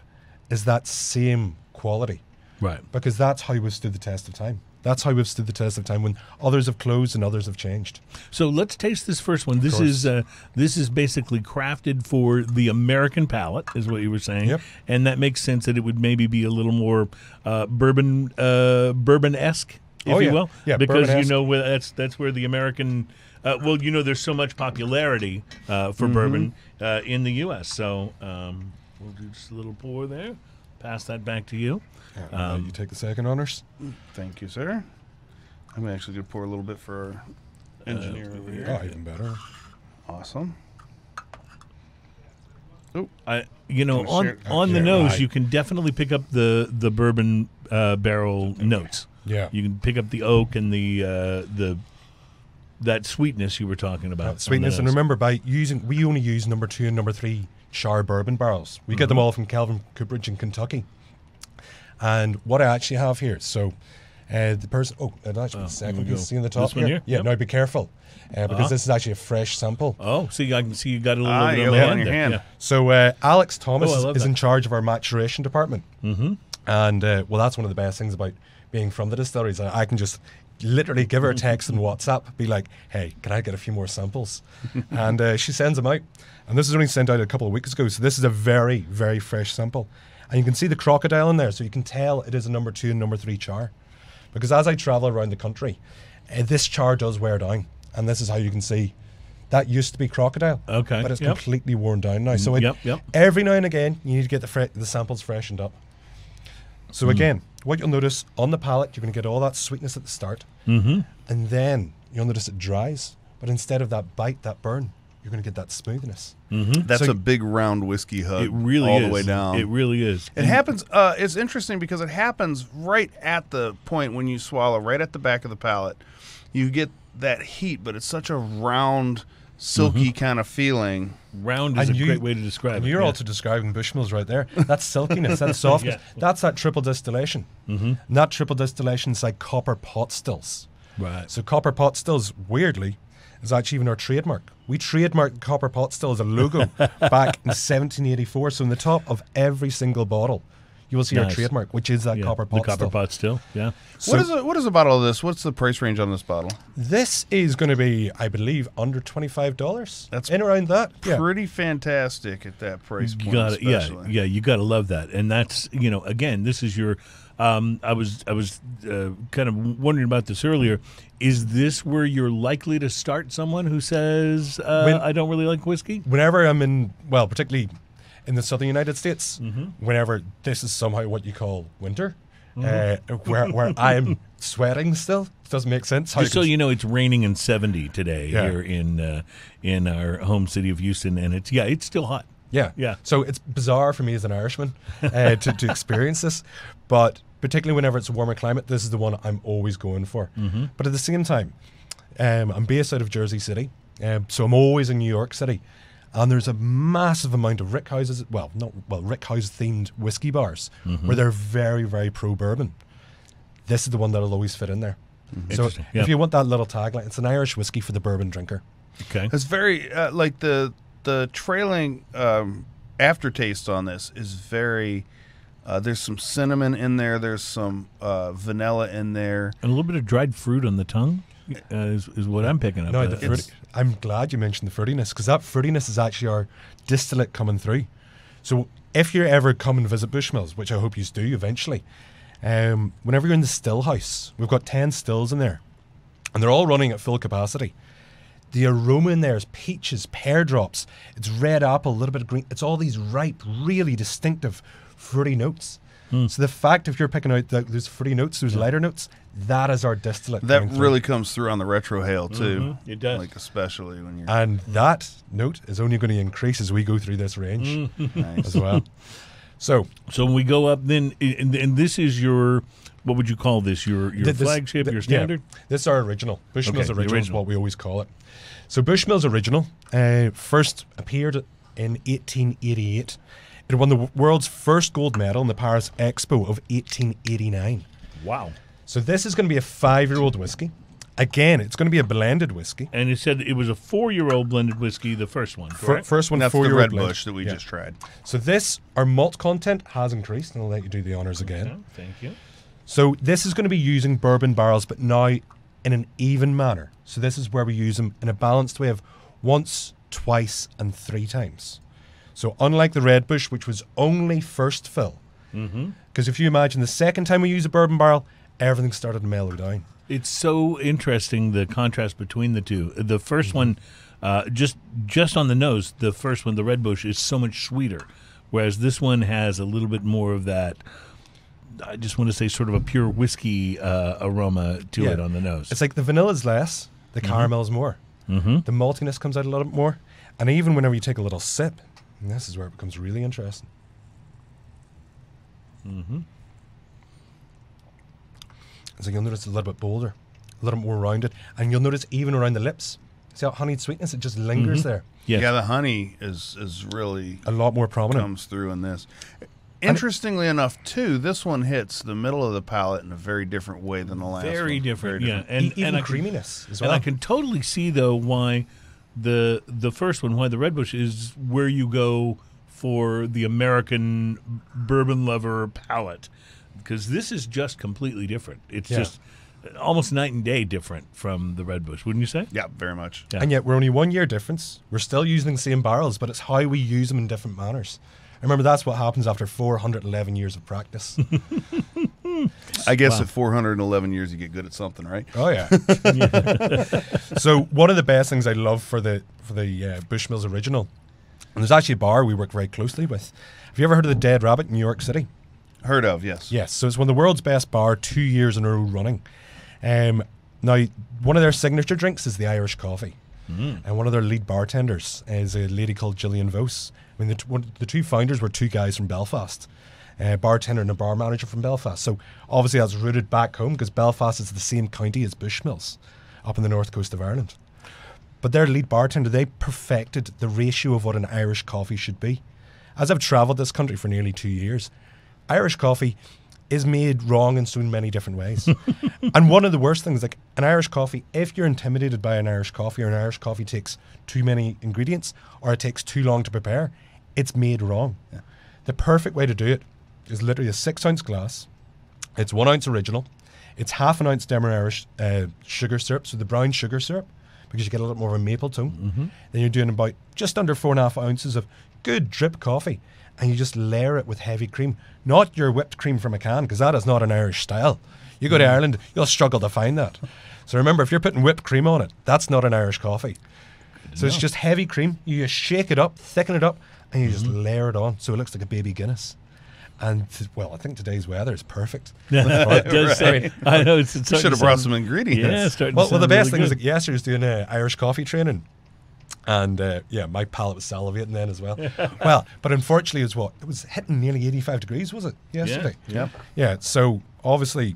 is that same quality. Right. Because that's how we've stood the test of time. That's how we've stood the test of time when others have closed and others have changed. So let's taste this first one. Of this course. is uh, this is basically crafted for the American palate, is what you were saying, yep. and that makes sense that it would maybe be a little more uh, bourbon uh, bourbon-esque, if oh, yeah. you will, yeah, because you know that's that's where the American. Uh, well, you know, there's so much popularity uh, for mm-hmm. bourbon uh, in the U S So um, we'll do just a little pour there. Pass that back to you. Yeah, um, you take the second honors. Thank you, sir. I'm actually going to pour a little bit for our engineer uh, over here. Oh, even better. Awesome. Oh, I you know on on the yeah, nose right. you can definitely pick up the the bourbon uh, barrel okay. notes. Yeah, you can pick up the oak and the uh, the that sweetness you were talking about. That sweetness, and remember, by using we only use number two and number three char bourbon barrels. We mm-hmm. get them all from Calvin Cooperage in Kentucky. And what I actually have here, so uh, the person, oh, that's actually oh, the second piece. See on the top this here? One here? Yeah, yep. Now be careful, uh, because uh-huh. this is actually a fresh sample. Oh, so you, I can see you got a little ah, bit of yeah, on your hand. Yeah. So uh, Alex Thomas oh, is that. in charge of our maturation department. Mm-hmm. And, uh, well, that's one of the best things about being from the distilleries. I, I can just literally give her a text and WhatsApp, be like, hey, can I get a few more samples? And uh, she sends them out. And this is only sent out a couple of weeks ago, so this is a very, very fresh sample. And you can see the crocodile in there, so you can tell it is a number two and number three char. Because as I travel around the country, uh, this char does wear down. And this is how you can see that used to be crocodile, okay, but it's yep. completely worn down now. So it, yep, yep. every now and again, you need to get the, fre the samples freshened up. So again, mm. what you'll notice on the palate, you're going to get all that sweetness at the start. Mm-hmm. And then you'll notice it dries. But instead of that bite, that burn, you're going to get that smoothness. Mm-hmm. That's so a big round whiskey hug. It really all is. the way down. It really is. It mm. happens. Uh, it's interesting because it happens right at the point when you swallow, right at the back of the palate. You get that heat, but it's such a round, silky mm-hmm. kind of feeling. Round is and a you, great way to describe it. You're yeah. also describing Bushmills right there. That's silkiness, that softness. Yeah. That's that triple distillation. Mm-hmm. And that triple distillation is like copper pot stills. Right. So copper pot stills, weirdly, is actually even our trademark. We trademarked copper pot still as a logo back in seventeen eighty-four. So in the top of every single bottle, you will see nice. our trademark, which is that yeah, copper pot the still. copper pot still, yeah. So what is a, what is a bottle of this? What's the price range on this bottle? This is going to be, I believe, under twenty-five dollars. That's in around that. Pretty yeah. fantastic at that price point. Gotta, yeah, yeah, you got to love that. And that's, you know, again, this is your. Um, I was I was uh, kind of wondering about this earlier. Is this where you're likely to start someone who says, uh, when, I don't really like whiskey? Whenever I'm in, well, particularly in the southern United States, mm-hmm. whenever this is somehow what you call winter, mm-hmm. uh, where, where I'm sweating still. It doesn't make sense. How Just you so you know, it's raining in seventy today yeah. here in, uh, in our home city of Houston, and it's, yeah, it's still hot. Yeah. yeah. So it's bizarre for me as an Irishman uh, to, to experience this, but particularly whenever it's a warmer climate, this is the one I'm always going for. Mm-hmm. But at the same time, um, I'm based out of Jersey City, um, so I'm always in New York City, and there's a massive amount of Rick Houses, well, not well, Rick House-themed whiskey bars, mm-hmm. where they're very, very pro-bourbon. This is the one that'll always fit in there. So if yep. you want that little tagline, it's an Irish whiskey for the bourbon drinker. Okay. It's very, uh, like the the trailing um, aftertaste on this is very, uh, there's some cinnamon in there, there's some uh, vanilla in there. And a little bit of dried fruit on the tongue uh, is, is what I'm picking up. No, the fruit, I'm glad you mentioned the fruitiness, because that fruitiness is actually our distillate coming through. So if you ever come and visit Bushmills, which I hope you do eventually, um, whenever you're in the still house, we've got ten stills in there, and they're all running at full capacity. The aroma in there is peaches, pear drops, it's red apple, a little bit of green. It's all these ripe, really distinctive fruity notes. Mm. So the fact if you're picking out the, those fruity notes, those yeah. lighter notes, that is our distillate. That really comes through on the retrohale too. Mm-hmm. It does, like especially when you're. And that note is only going to increase as we go through this range mm-hmm. nice. as well. So, so when we go up, then, and, and this is your. What would you call this? Your your this, flagship, the, your standard? Yeah. This is our original. Bushmills okay, original, original is what we always call it. So Bushmills Original uh, first appeared in eighteen eighty-eight. It won the world's first gold medal in the Paris Expo of eighteen eighty-nine. Wow. So this is going to be a five-year-old whiskey. Again, it's going to be a blended whiskey. And it said it was a four-year-old blended whiskey, the first one, correct? For, first one, that's the Red Bush that we yeah. just tried. So this, our malt content has increased, and I'll let you do the honors again. Okay, thank you. So this is going to be using bourbon barrels, but now in an even manner. So this is where we use them in a balanced way of once, twice, and three times. So unlike the Red Bush, which was only first fill, because mm-hmm. if you imagine the second time we use a bourbon barrel, everything started to mellow down. It's so interesting, the contrast between the two. The first mm-hmm. one, uh, just just on the nose, the first one, the Red Bush, is so much sweeter, whereas this one has a little bit more of that... I just want to say sort of a pure whiskey uh, aroma to yeah. it on the nose. It's like the vanilla's less, the mm-hmm. caramel's more. Mm-hmm. The maltiness comes out a little bit more. And even whenever you take a little sip, and this is where it becomes really interesting. Mm-hmm. So you'll notice it's a little bit bolder, a little more rounded. And you'll notice even around the lips, see how honeyed sweetness, it just lingers mm-hmm. there. Yes. Yeah, the honey is, is really... A lot more prominent. Comes through in this. Interestingly enough, too, this one hits the middle of the palate in a very different way than the last one. Very different, yeah. And even creaminess as well. And I can totally see, though, why the the first one, why the Red Bush, is where you go for the American bourbon lover palate. Because this is just completely different. It's yeah. just almost night and day different from the Red Bush, wouldn't you say? Yeah, very much. Yeah. And yet we're only one year difference. We're still using the same barrels, but it's how we use them in different manners. Remember, that's what happens after four hundred eleven years of practice. I guess wow. at four hundred eleven years, you get good at something, right? Oh, yeah. yeah. So one of the best things I love for the for the uh, Bushmills Original, and there's actually a bar we work very closely with. Have you ever heard of the Dead Rabbit in New York City? Heard of, yes. Yes, so it's one of the world's best bar, two years in a row running. Um, now, one of their signature drinks is the Irish coffee. Mm. And one of their lead bartenders is a lady called Gillian Vos. I mean, the, t one, the two founders were two guys from Belfast, a bartender and a bar manager from Belfast. So obviously that's rooted back home because Belfast is the same county as Bushmills up on the north coast of Ireland. But their lead bartender, they perfected the ratio of what an Irish coffee should be. As I've travelled this country for nearly two years, Irish coffee is made wrong in so many different ways. And one of the worst things, like an Irish coffee, if you're intimidated by an Irish coffee or an Irish coffee takes too many ingredients or it takes too long to prepare, it's made wrong. Yeah. The perfect way to do it is literally a six ounce glass. It's one ounce original. It's half an ounce Demerara uh, sugar syrup, so the brown sugar syrup, because you get a little more of a maple tone. Mm-hmm. Then you're doing about just under four and a half ounces of good drip coffee. And you just layer it with heavy cream. Not your whipped cream from a can, because that is not an Irish style. You go to Ireland, you'll struggle to find that. So remember, if you're putting whipped cream on it, that's not an Irish coffee. So it's just heavy cream. You just shake it up, thicken it up, and you mm-hmm. just layer it on. So it looks like a baby Guinness. And, well, I think today's weather is perfect. it does right. say, I know. It's, it's you should have brought some ingredients. Yeah, well, well, the best really thing good. is that yesterday I was doing uh, Irish coffee training. And, uh, yeah, my palate was salivating then as well. Well, but unfortunately, it was what? It was hitting nearly eighty-five degrees, was it, yesterday? Yeah. Yeah, yeah, so obviously,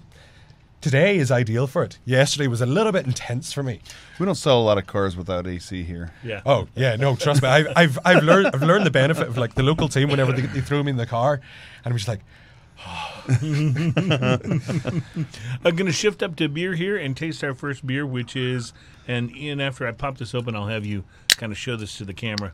today is ideal for it. Yesterday was a little bit intense for me. We don't sell a lot of cars without A C here. Yeah. Oh, yeah, no, trust me. I've, I've, I've, learned, I've learned the benefit of, like, the local team whenever they, they threw me in the car. And I'm just like, I'm going to shift up to beer here and taste our first beer, which is, and Ian, after I pop this open, I'll have you kind of show this to the camera.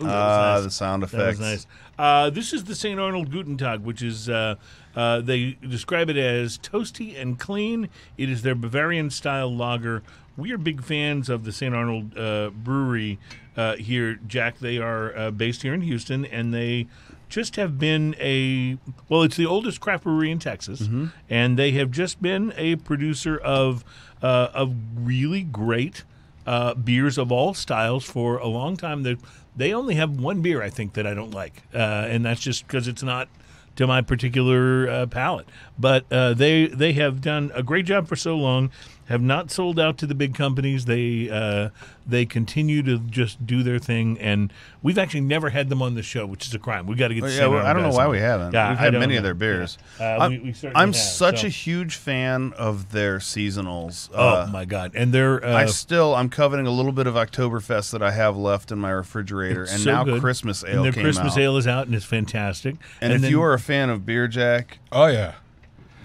Ooh, ah, nice. The sound effects. That was nice. Uh, this is the Saint Arnold Guten Tag, which is, uh, uh, they describe it as toasty and clean. It is their Bavarian-style lager. We are big fans of the Saint Arnold uh, Brewery uh, here, Jack. They are uh, based here in Houston, and they just have been a, well, it's the oldest craft brewery in Texas, mm-hmm. and they have just been a producer of, uh, of really great uh, beers of all styles for a long time. They're, They only have one beer, I think, that I don't like, uh, and that's just because it's not to my particular uh, palate. But uh, they they have done a great job for so long, have not sold out to the big companies. They uh, they continue to just do their thing, and we've actually never had them on the show, which is a crime. We've got to get. Well, yeah, well, I don't know why we haven't. Yeah, We've had many know. of their beers. Yeah. Uh, I'm, we, we certainly I'm have, such so. a huge fan of their seasonals. Uh, oh my god! And they're uh, I still I'm coveting a little bit of Oktoberfest that I have left in my refrigerator, and so now good. Christmas ale. And their came Christmas out. ale is out, and it's fantastic. And, and if then, you are a fan of beer, Jack, oh yeah.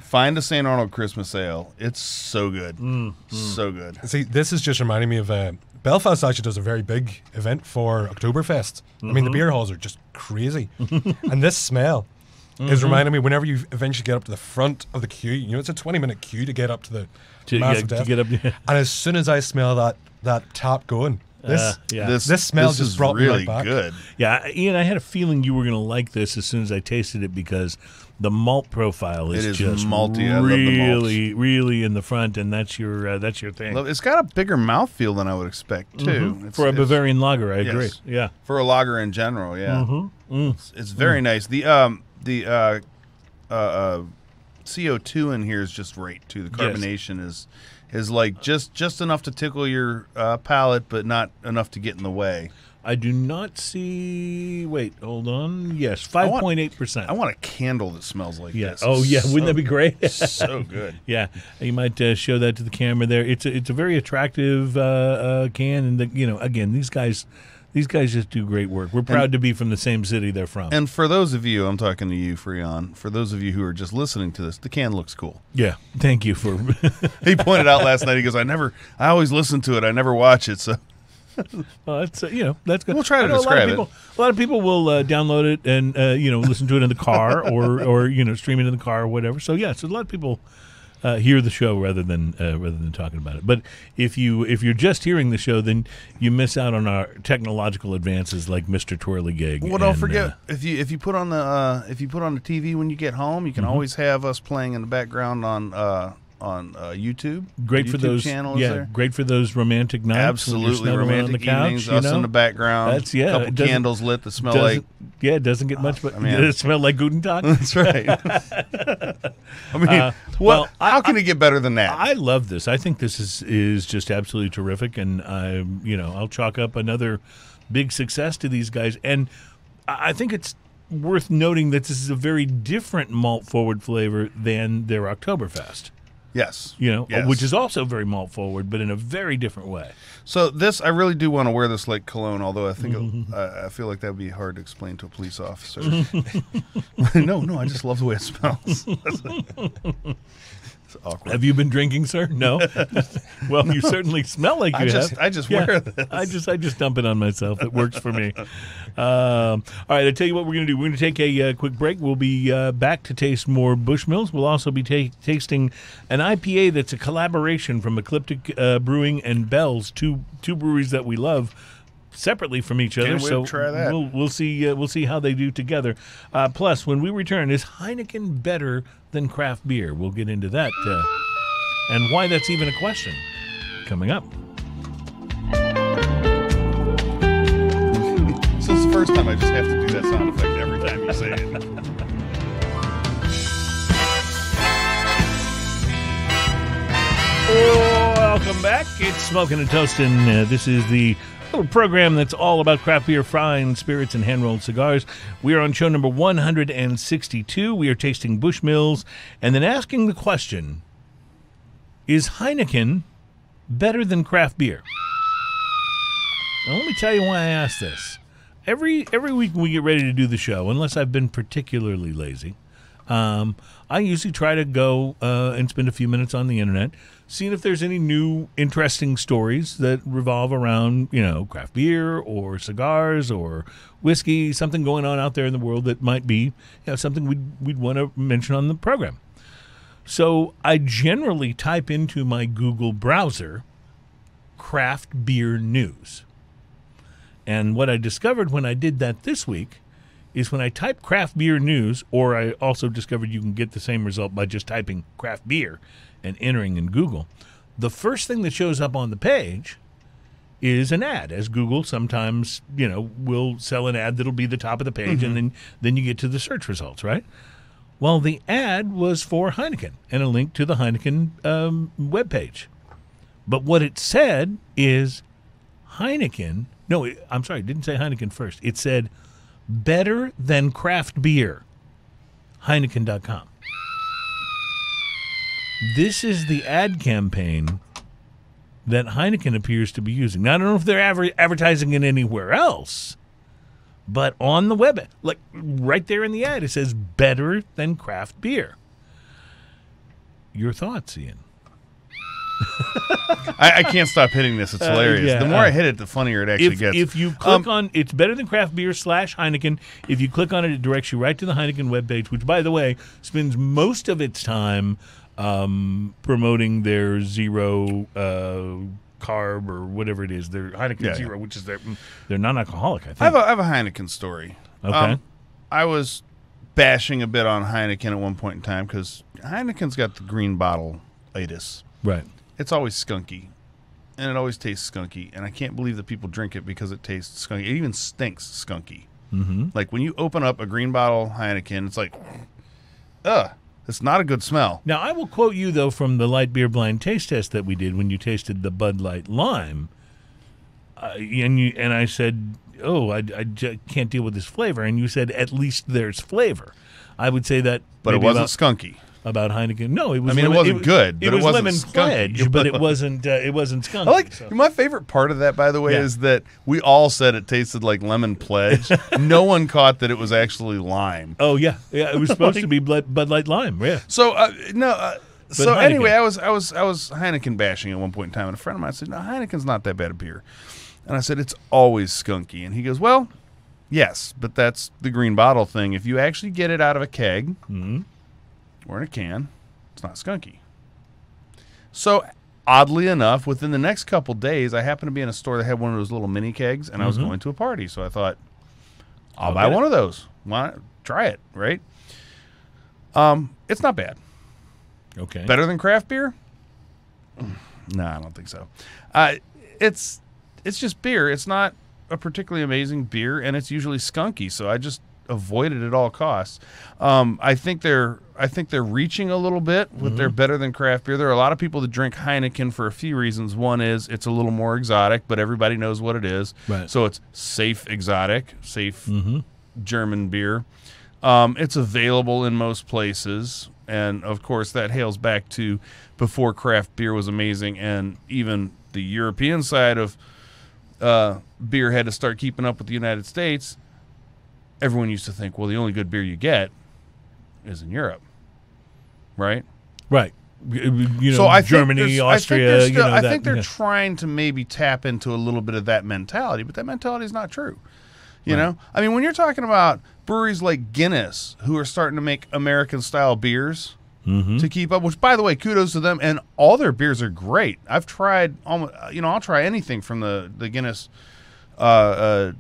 find a Saint Arnold Christmas ale. It's so good. Mm, mm. So good. See, this is just reminding me of... Uh, Belfast actually does a very big event for Oktoberfest. Mm-hmm. I mean, the beer halls are just crazy. And this smell mm-hmm. is reminding me, whenever you eventually get up to the front of the queue, you know, it's a twenty-minute queue to get up to the to, massive yeah, death. To get up, yeah. And as soon as I smell that, that tap going... This, uh, yeah. this this smell this just is brought really me right back. Good. Yeah, Ian, I had a feeling you were going to like this as soon as I tasted it because the malt profile is, is just malty. really, really in the front, and that's your uh, that's your thing. It's got a bigger mouthfeel than I would expect too. Mm-hmm. it's, for a Bavarian lager, I yes. agree. Yeah, for a lager in general, yeah, mm-hmm. mm. it's, it's very mm. nice. The um the uh, uh, uh, C O two in here is just right too. The carbonation yes. is. Is like just, just enough to tickle your uh, palate, but not enough to get in the way. I do not see... Wait, hold on. Yes, five point eight percent. I, I want a candle that smells like yeah. this. Oh, yeah. So, wouldn't that be great? So good. Yeah. You might uh, show that to the camera there. It's a, it's a very attractive uh, uh, can. And, the, you know, again, these guys... These guys just do great work. We're proud and, to be from the same city they're from. And for those of you, I'm talking to you, Freon, for those of you who are just listening to this, the can looks cool. Yeah. Thank you for... He pointed out last night, he goes, I never, I always listen to it. I never watch it, so... Well, that's, uh, you know, that's good. We'll try to describe a people, it. A lot of people will uh, download it and, uh, you know, listen to it in the car or, or, you know, stream it in the car or whatever. So, yeah, so a lot of people... Uh, hear the show rather than uh, rather than talking about it. But if you if you're just hearing the show, then you miss out on our technological advances like Mister Twirligig. Well, don't and, forget uh, if you if you put on the uh, if you put on the T V when you get home, you can mm-hmm. always have us playing in the background on uh, on uh, YouTube. Great the YouTube for those channels. Yeah, there. Great for those romantic nights. Absolutely romantic on the couch, evenings. You know? Us in the background. That's yeah. A couple candles lit that smell like. Yeah, it doesn't get much, but oh, it smells like Guten Tag. That's right. I mean, uh, what, well, how can I, it get better than that? I love this. I think this is, is just absolutely terrific, and I, you know, I'll chalk up another big success to these guys. And I think it's worth noting that this is a very different malt-forward flavor than their Oktoberfest. Yes. You know, yes. Which is also very malt forward, but in a very different way. So this, I really do want to wear this like cologne, although I think mm-hmm. it, uh, I feel like that would be hard to explain to a police officer. no, no, I just love the way it smells. It's awkward. Have you been drinking, sir? No. Well, no. You certainly smell like you I just, have. I just yeah, wear this. I just, I just dump it on myself. It works for me. Um, all right, I tell you what we're going to do. We're going to take a uh, quick break. We'll be uh, back to taste more Bushmills. We'll also be ta tasting an I P A that's a collaboration from Ecliptic uh, Brewing and Bell's, two two breweries that we love. Separately from each other, so try that. We'll, we'll see. Uh, we'll see how they do together. Uh, plus, when we return, is Heineken better than craft beer? We'll get into that uh, and why that's even a question. Coming up. This is the first time I just have to do that sound effect every time you say it. Oh, welcome back. It's Smokin' and Toastin'. Uh, this is the little program that's all about craft beer, fine spirits, and hand-rolled cigars. We are on show number one hundred sixty-two. We are tasting Bushmills and then asking the question, is Heineken better than craft beer? Now, let me tell you why I asked this. every every week when we get ready to do the show, unless I've been particularly lazy, um, I usually try to go uh, and spend a few minutes on the internet, seeing if there's any new interesting stories that revolve around, you know, craft beer or cigars or whiskey, something going on out there in the world that might be, you know, something we'd, we'd want to mention on the program. So I generally type into my Google browser craft beer news. And what I discovered when I did that this week is when I type craft beer news, or I also discovered you can get the same result by just typing craft beer and entering in Google, the first thing that shows up on the page is an ad, as Google sometimes, you know, will sell an ad that'll be the top of the page, mm-hmm. and then, then you get to the search results, right? Well, the ad was for Heineken and a link to the Heineken um, webpage. But what it said is Heineken. No, it, I'm sorry, it didn't say Heineken first. It said better than craft beer, Heineken dot com. This is the ad campaign that Heineken appears to be using. Now, I don't know if they're adver- advertising it anywhere else, but on the web, like right there in the ad, it says better than craft beer. Your thoughts, Ian? I, I can't stop hitting this. It's hilarious. Uh, yeah, the more uh, I hit it, the funnier it actually if, gets. If you click um, on, it's better than craft beer slash Heineken. If you click on it, it directs you right to the Heineken webpage, which, by the way, spends most of its time um, promoting their zero uh, carb or whatever it is. Their Heineken yeah, Zero, yeah. which is their their non-alcoholic. I think. I have a, I have a Heineken story. Okay, um, I was bashing a bit on Heineken at one point in time because Heineken's got the green bottle itis, right? It's always skunky, and it always tastes skunky, and I can't believe that people drink it because it tastes skunky. It even stinks skunky. Mm-hmm. Like, when you open up a green bottle Heineken, it's like, ugh, it's not a good smell. Now, I will quote you, though, from the light beer blind taste test that we did when you tasted the Bud Light Lime, uh, and, you, and I said, oh, I, I j- can't deal with this flavor, and you said, at least there's flavor. I would say that. But it wasn't about- skunky. About Heineken, no, it was. I mean, lemon, it wasn't it, good. But it was it lemon pledge, but it wasn't. Uh, it wasn't skunky. I like so. My favorite part of that, by the way, yeah. is that we all said it tasted like lemon pledge. No one caught that it was actually lime. Oh yeah, yeah. It was supposed like, to be Bud, Bud Light Lime. Yeah. So uh, no. Uh, so Heineken. Anyway, I was I was I was Heineken bashing at one point in time, and a friend of mine said, "No, Heineken's not that bad a beer," and I said, "It's always skunky," and he goes, "Well, yes, but that's the green bottle thing. If you actually get it out of a keg." Mm-hmm. Or in a can, it's not skunky. So, oddly enough, within the next couple days, I happened to be in a store that had one of those little mini kegs, and mm-hmm. I was going to a party, so I thought, I'll, I'll buy one it. of those. Why not? Try it, right? Um, it's not bad. Okay. Better than craft beer? No, I don't think so. Uh, it's it's just beer. It's not a particularly amazing beer, and it's usually skunky, so I just avoid it at all costs. Um, I think they're I think they're reaching a little bit with mm-hmm. their better than craft beer. There are a lot of people that drink Heineken for a few reasons. One is it's a little more exotic, but everybody knows what it is. Right. So it's safe exotic, safe mm-hmm. German beer. Um, it's available in most places. And, of course, that hails back to before craft beer was amazing. And even the European side of uh, beer had to start keeping up with the United States. Everyone used to think, well, the only good beer you get is in Europe, right? Right. You know, so I Germany, Austria. I think, still, you know, I that, think they're yeah. trying to maybe tap into a little bit of that mentality, but that mentality is not true. You right. know, I mean, when you're talking about breweries like Guinness, who are starting to make American-style beers mm-hmm. to keep up, which, by the way, kudos to them, and all their beers are great. I've tried, almost, you know, I'll try anything from the the Guinness uh, uh,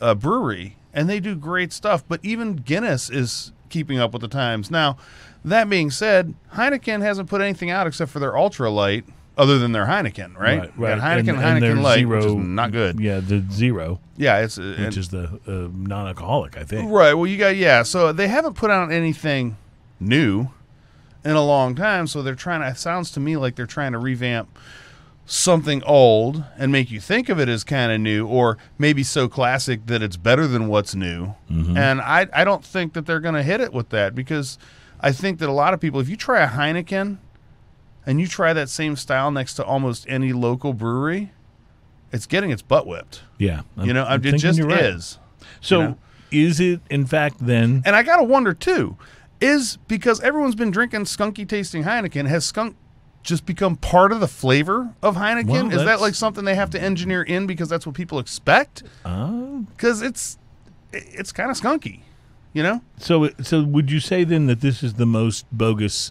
uh, brewery. And they do great stuff, but even Guinness is keeping up with the times. Now, that being said, Heineken hasn't put anything out except for their Ultra Light, other than their Heineken, right? Right, right. Heineken, and, and Heineken Light, zero, which is not good. Yeah, the zero. Yeah, it's uh, which is the uh, non-alcoholic, I think. Right. Well, you got yeah. So they haven't put out anything new in a long time. So they're trying to. It sounds to me like they're trying to revamp something old and make you think of it as kind of new, or maybe so classic that it's better than what's new. Mm-hmm. And I, I don't think that they're going to hit it with that, because I think that a lot of people, if you try a Heineken and you try that same style next to almost any local brewery, it's getting its butt whipped. Yeah. I'm, you know, I'm it just right. is. So you know? Is it, in fact, then... And I got to wonder, too, is because everyone's been drinking skunky-tasting Heineken, has skunk just become part of the flavor of Heineken? Well, is that's... that like something they have to engineer in because that's what people expect? Because uh... it's it's kind of skunky, you know? So, so would you say, then, that this is the most bogus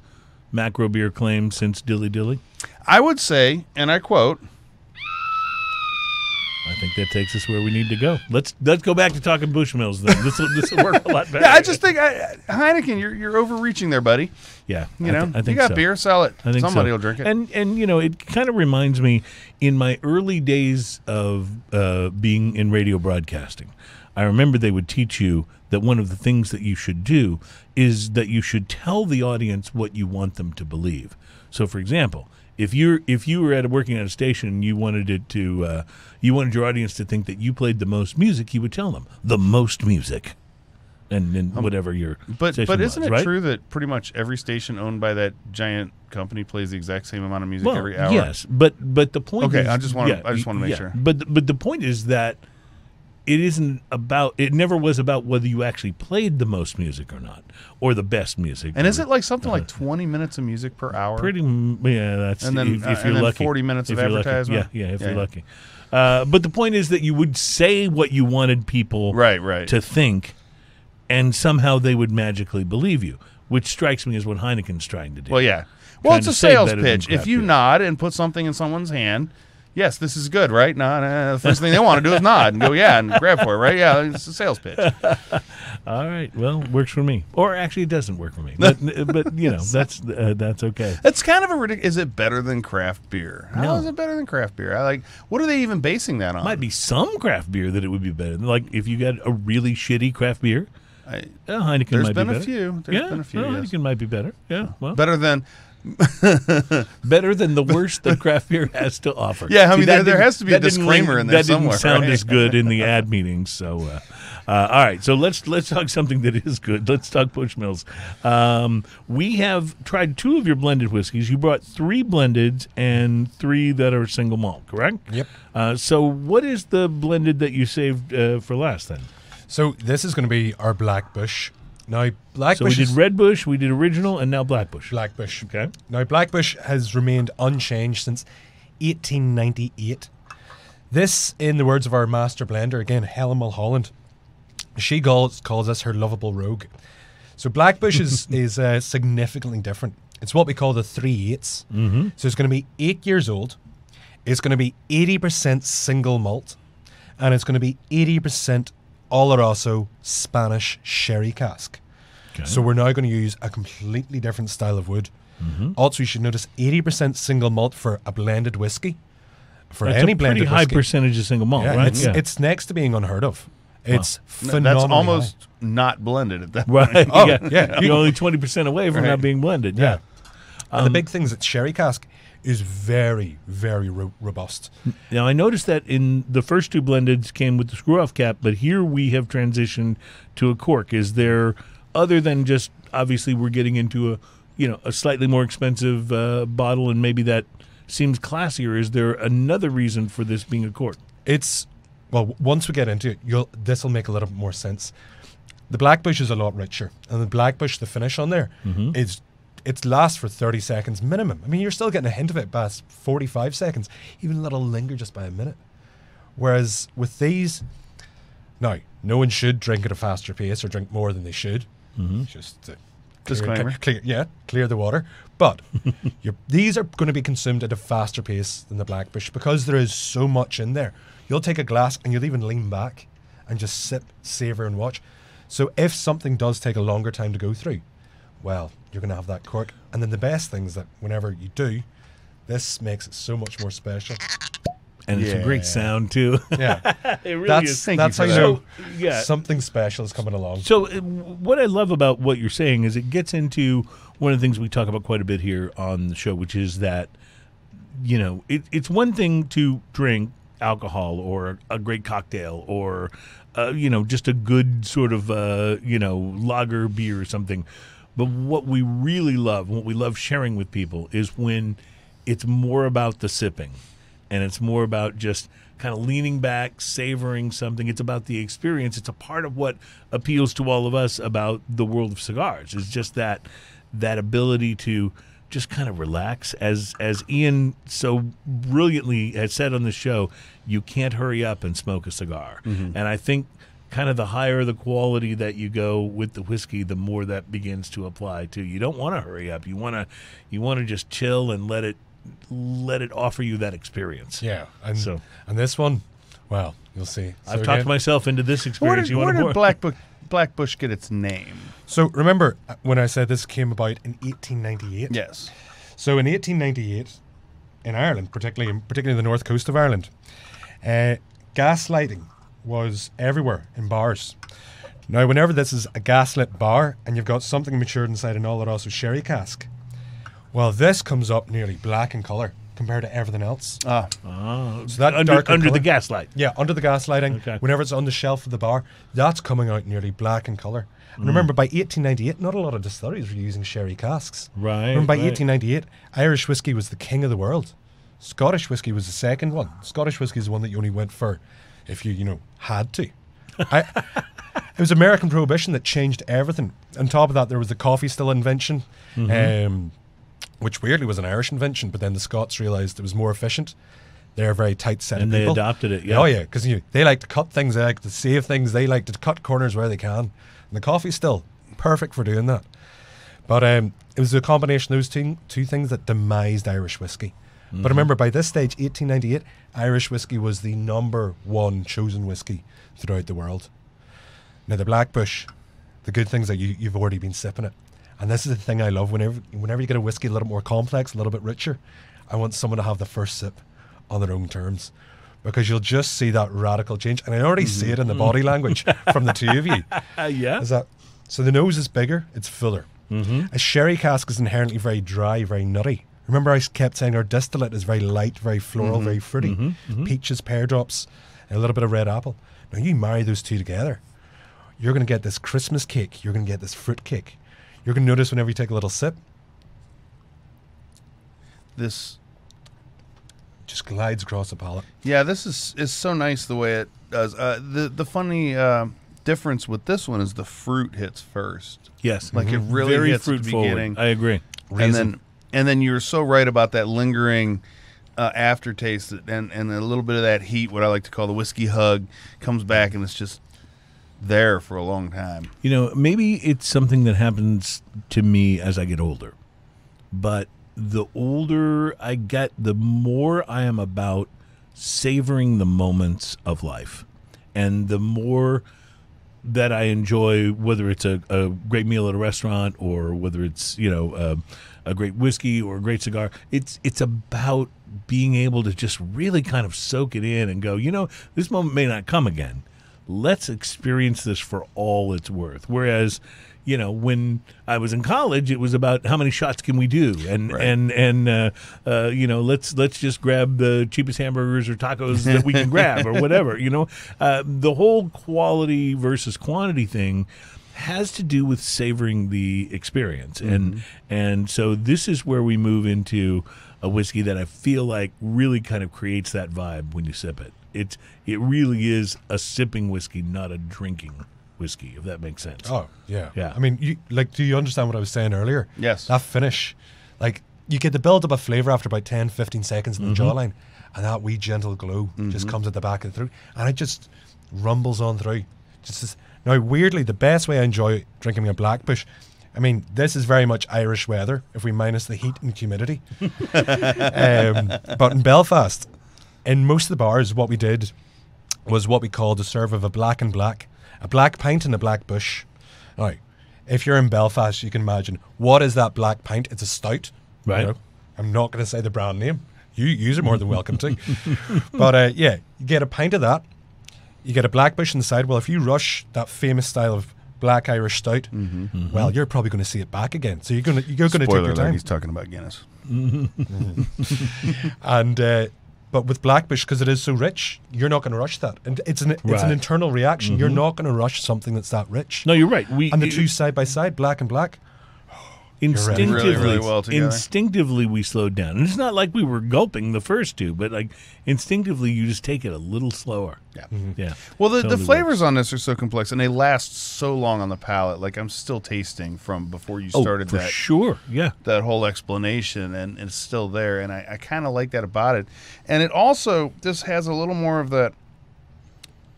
macro beer claim since Dilly Dilly? I would say, and I quote... I think that takes us where we need to go. Let's let's go back to talking Bushmills, then. This will, this will work a lot better. Yeah, I just think, I, Heineken, you're you're overreaching there, buddy. Yeah. You know, I th- I think you got so. beer, sell it. I think Somebody so. will drink it. And, and you know, it kind of reminds me, in my early days of uh, being in radio broadcasting, I remember they would teach you that one of the things that you should do is that you should tell the audience what you want them to believe. So, for example... If you if you were at a, working at a station and you wanted it to uh, you wanted your audience to think that you played the most music, you would tell them the most music, and then um, whatever your but station but isn't was, it right? true that pretty much every station owned by that giant company plays the exact same amount of music well, every hour? Yes, but but the point okay, is, I just want yeah, I just want to make yeah, sure. But but the point is that it isn't about it never was about whether you actually played the most music or not, or the best music. And or, is it like something uh, like twenty minutes of music per hour? Pretty, yeah. That's and then if, uh, if you're and lucky, then forty minutes of advertisement. Lucky. Yeah, yeah. If yeah, you're yeah. lucky, uh, but the point is that you would say what you wanted people right, right. to think, and somehow they would magically believe you, which strikes me as what Heineken's trying to do. Well, yeah. Well, it's a sales pitch. If you beer. nod and put something in someone's hand. Yes, this is good, right? No, no, the first thing they want to do is nod and go, yeah, and grab for it, right? Yeah, it's a sales pitch. All right, well, works for me. Or actually, it doesn't work for me. But, but you know, that's uh, that's okay. It's kind of a ridiculous. Is it better than craft beer? How no. is it better than craft beer? I like. What are they even basing that on? Might be some craft beer that it would be better. Like if you got a really shitty craft beer, I, uh, Heineken might be better. There's yeah, been a few. Well, yes. Heineken might be better. Yeah, well, better than. Better than the worst that craft beer has to offer. Yeah, I mean, See, there, there has to be a disclaimer in there that somewhere. That didn't sound right? as good in the ad meetings. So, uh, uh, all right, so let's let's talk something that is good. Let's talk Bushmills. Um, we have tried two of your blended whiskeys. You brought three blended and three that are single malt, correct? Yep. Uh, so what is the blended that you saved uh, for last then? So this is going to be our Black Bush. Now, Black so Bush we did Red Bush, we did Original, and now Black Bush. Black Bush. Okay. Now, Black Bush has remained unchanged since eighteen ninety-eight. This, in the words of our master blender, again, Helen Mulholland, she calls, calls us her lovable rogue. So Black Bush is, is uh, significantly different. It's what we call the three eights. Mm-hmm. So it's going to be eight years old. It's going to be eighty percent single malt. And it's going to be eighty percent Oloroso Spanish sherry cask. Okay. So we're now going to use a completely different style of wood. Mm-hmm. Also, you should notice eighty percent single malt for a blended whiskey. For that's any a blended whiskey. Pretty high percentage of single malt, yeah, right? It's, yeah. it's next to being unheard of. It's wow. phenomenal. That's almost high. not blended at that point. Right. Oh, yeah. yeah. You're only twenty percent away from right. not being blended. Yeah. yeah. Um, and the big thing is that sherry cask is very, very ro- robust. Now, I noticed that in the first two blendeds came with the screw-off cap, but here we have transitioned to a cork. Is there, other than just, obviously we're getting into a, you know, a slightly more expensive uh, bottle and maybe that seems classier, is there another reason for this being a cork? It's, well, once we get into it, you'll this will make a little bit more sense. The Black Bush is a lot richer, and the Black Bush, the finish on there, mm-hmm. is it lasts for thirty seconds minimum. I mean, you're still getting a hint of it past forty-five seconds. Even a little linger just by a minute. Whereas with these, now, no one should drink at a faster pace or drink more than they should. Mm-hmm. Just to Disclaimer. Clear, clear, yeah, clear the water. But you're, these are going to be consumed at a faster pace than the Black Bush because there is so much in there. You'll take a glass and you'll even lean back and just sip, savor, and watch. So if something does take a longer time to go through, well, you're going to have that cork. And then the best thing is that whenever you do, this makes it so much more special. And yeah. it's a great sound, too. Yeah. It really that's, is. Thank that's how you know yeah. something special is coming along. So it, what I love about what you're saying is it gets into one of the things we talk about quite a bit here on the show, which is that, you know, it, it's one thing to drink alcohol or a great cocktail or, uh, you know, just a good sort of, uh, you know, lager beer or something. But what we really love, what we love sharing with people is when it's more about the sipping and it's more about just kind of leaning back, savoring something. It's about the experience. It's a part of what appeals to all of us about the world of cigars. It's just that that ability to just kind of relax. As as Ian so brilliantly has said on the show, you can't hurry up and smoke a cigar. Mm-hmm. And I think kind of the higher the quality that you go with the whiskey, the more that begins to apply to. You don't want to hurry up. You want to you want to just chill and let it let it offer you that experience. Yeah. And, so. and this one, well, you'll see. So I've again, talked myself into this experience. Where did, you where did Black, Bu Black Bush get its name? So remember when I said this came about in eighteen ninety-eight? Yes. So in eighteen ninety-eight, in Ireland, particularly, particularly the north coast of Ireland, uh, gaslighting was everywhere in bars. Now, whenever this is a gaslit bar and you've got something matured inside an Oloroso sherry cask, well, this comes up nearly black in color compared to everything else. Ah, oh. So that under, darker under color, the gaslight. Yeah, under the gaslighting. Okay. Whenever it's on the shelf of the bar, that's coming out nearly black in color. Mm. And remember, by eighteen ninety-eight, not a lot of distilleries were using sherry casks. Right. Remember, by right. eighteen ninety-eight, Irish whiskey was the king of the world. Scottish whiskey was the second one. Scottish whiskey is the one that you only went for if you, you know, had to. I, it was American Prohibition that changed everything. On top of that, there was the coffee still invention, mm-hmm. um, which weirdly was an Irish invention, but then the Scots realised it was more efficient. They're a very tight set and of people. And they adopted it, yeah. Oh, yeah, because you know, they like to cut things, they like to save things, they like to cut corners where they can. And the coffee's still perfect for doing that. But um, it was a combination of those two, two things that demised Irish whiskey. Mm-hmm. But remember, by this stage, eighteen ninety-eight, Irish whiskey was the number one chosen whiskey throughout the world. Now, the Black Bush, the good things that you, you've already been sipping it. And this is the thing I love. Whenever whenever you get a whiskey a little bit more complex, a little bit richer, I want someone to have the first sip on their own terms, because you'll just see that radical change. And I already mm-hmm. see it in the body language from the two of you. Yeah. Is that, so the nose is bigger, it's fuller. Mm-hmm. A sherry cask is inherently very dry, very nutty. Remember I kept saying our distillate is very light, very floral, mm-hmm. very fruity. Mm-hmm. Mm-hmm. Peaches, pear drops, and a little bit of red apple. Now you marry those two together, you're going to get this Christmas cake. You're going to get this fruit cake. You're going to notice whenever you take a little sip, this just glides across the palate. Yeah, this is is so nice the way it does. Uh, the the funny uh, difference with this one is the fruit hits first. Yes, like mm-hmm. it really Very hits fruit at the beginning. I agree. Reason. And then and then you're so right about that lingering uh, aftertaste and and a little bit of that heat, what I like to call the whiskey hug, comes back and it's just there for a long time. You know, maybe it's something that happens to me as I get older, but the older I get, the more I am about savoring the moments of life, and the more that I enjoy, whether it's a, a great meal at a restaurant or whether it's, you know, uh, a great whiskey or a great cigar, it's it's about being able to just really kind of soak it in and go, you know, this moment may not come again. Let's experience this for all it's worth. Whereas, you know, when I was in college, it was about how many shots can we do, and right. and and uh, uh, you know, let's let's just grab the cheapest hamburgers or tacos that we can grab or whatever. You know, uh, the whole quality versus quantity thing has to do with savoring the experience, mm-hmm. and and so this is where we move into a whiskey that I feel like really kind of creates that vibe when you sip it. It it really is a sipping whiskey, not a drinking whiskey, if that makes sense. Oh yeah, yeah. I mean, you, like, do you understand what I was saying earlier? Yes. That finish, like you get the build up of flavor after about ten, fifteen seconds in mm-hmm. the jawline, and that wee gentle glow mm-hmm. just comes at the back of the throat, and it just rumbles on through. Just this, now, weirdly, the best way I enjoy drinking a Black Bush, I mean, this is very much Irish weather, if we minus the heat and humidity. um, but in Belfast, in most of the bars, what we did was what we called a serve of a black and black, a black pint and a Black Bush. Now, if you're in Belfast, you can imagine, what is that black pint? It's a stout. Right. You know, I'm not going to say the brand name. You, you are more than welcome to. But uh, yeah, you get a pint of that. You get a Black Bush on the side. Well, if you rush that famous style of black Irish stout, mm-hmm, mm-hmm. well, you're probably going to see it back again. So you're going to you're going to take your time. He's talking about Guinness. Mm-hmm. and... Uh, But with Black Bush, because it is so rich, you're not going to rush that. And it's an, right. it's an internal reaction. Mm-hmm. You're not going to rush something that's that rich. No, you're right. We, and the it, two side by side, black and black, oh, instinctively, really, really well instinctively we slowed down. And it's not like we were gulping the first two, but like instinctively you just take it a little slower. Yeah. Mm-hmm. Yeah. Well, the, totally the flavors works. on this are so complex, and they last so long on the palate. Like, I'm still tasting from before you started oh, for that. sure. Yeah. That whole explanation, and, and it's still there. And I, I kind of like that about it. And it also, this has a little more of that,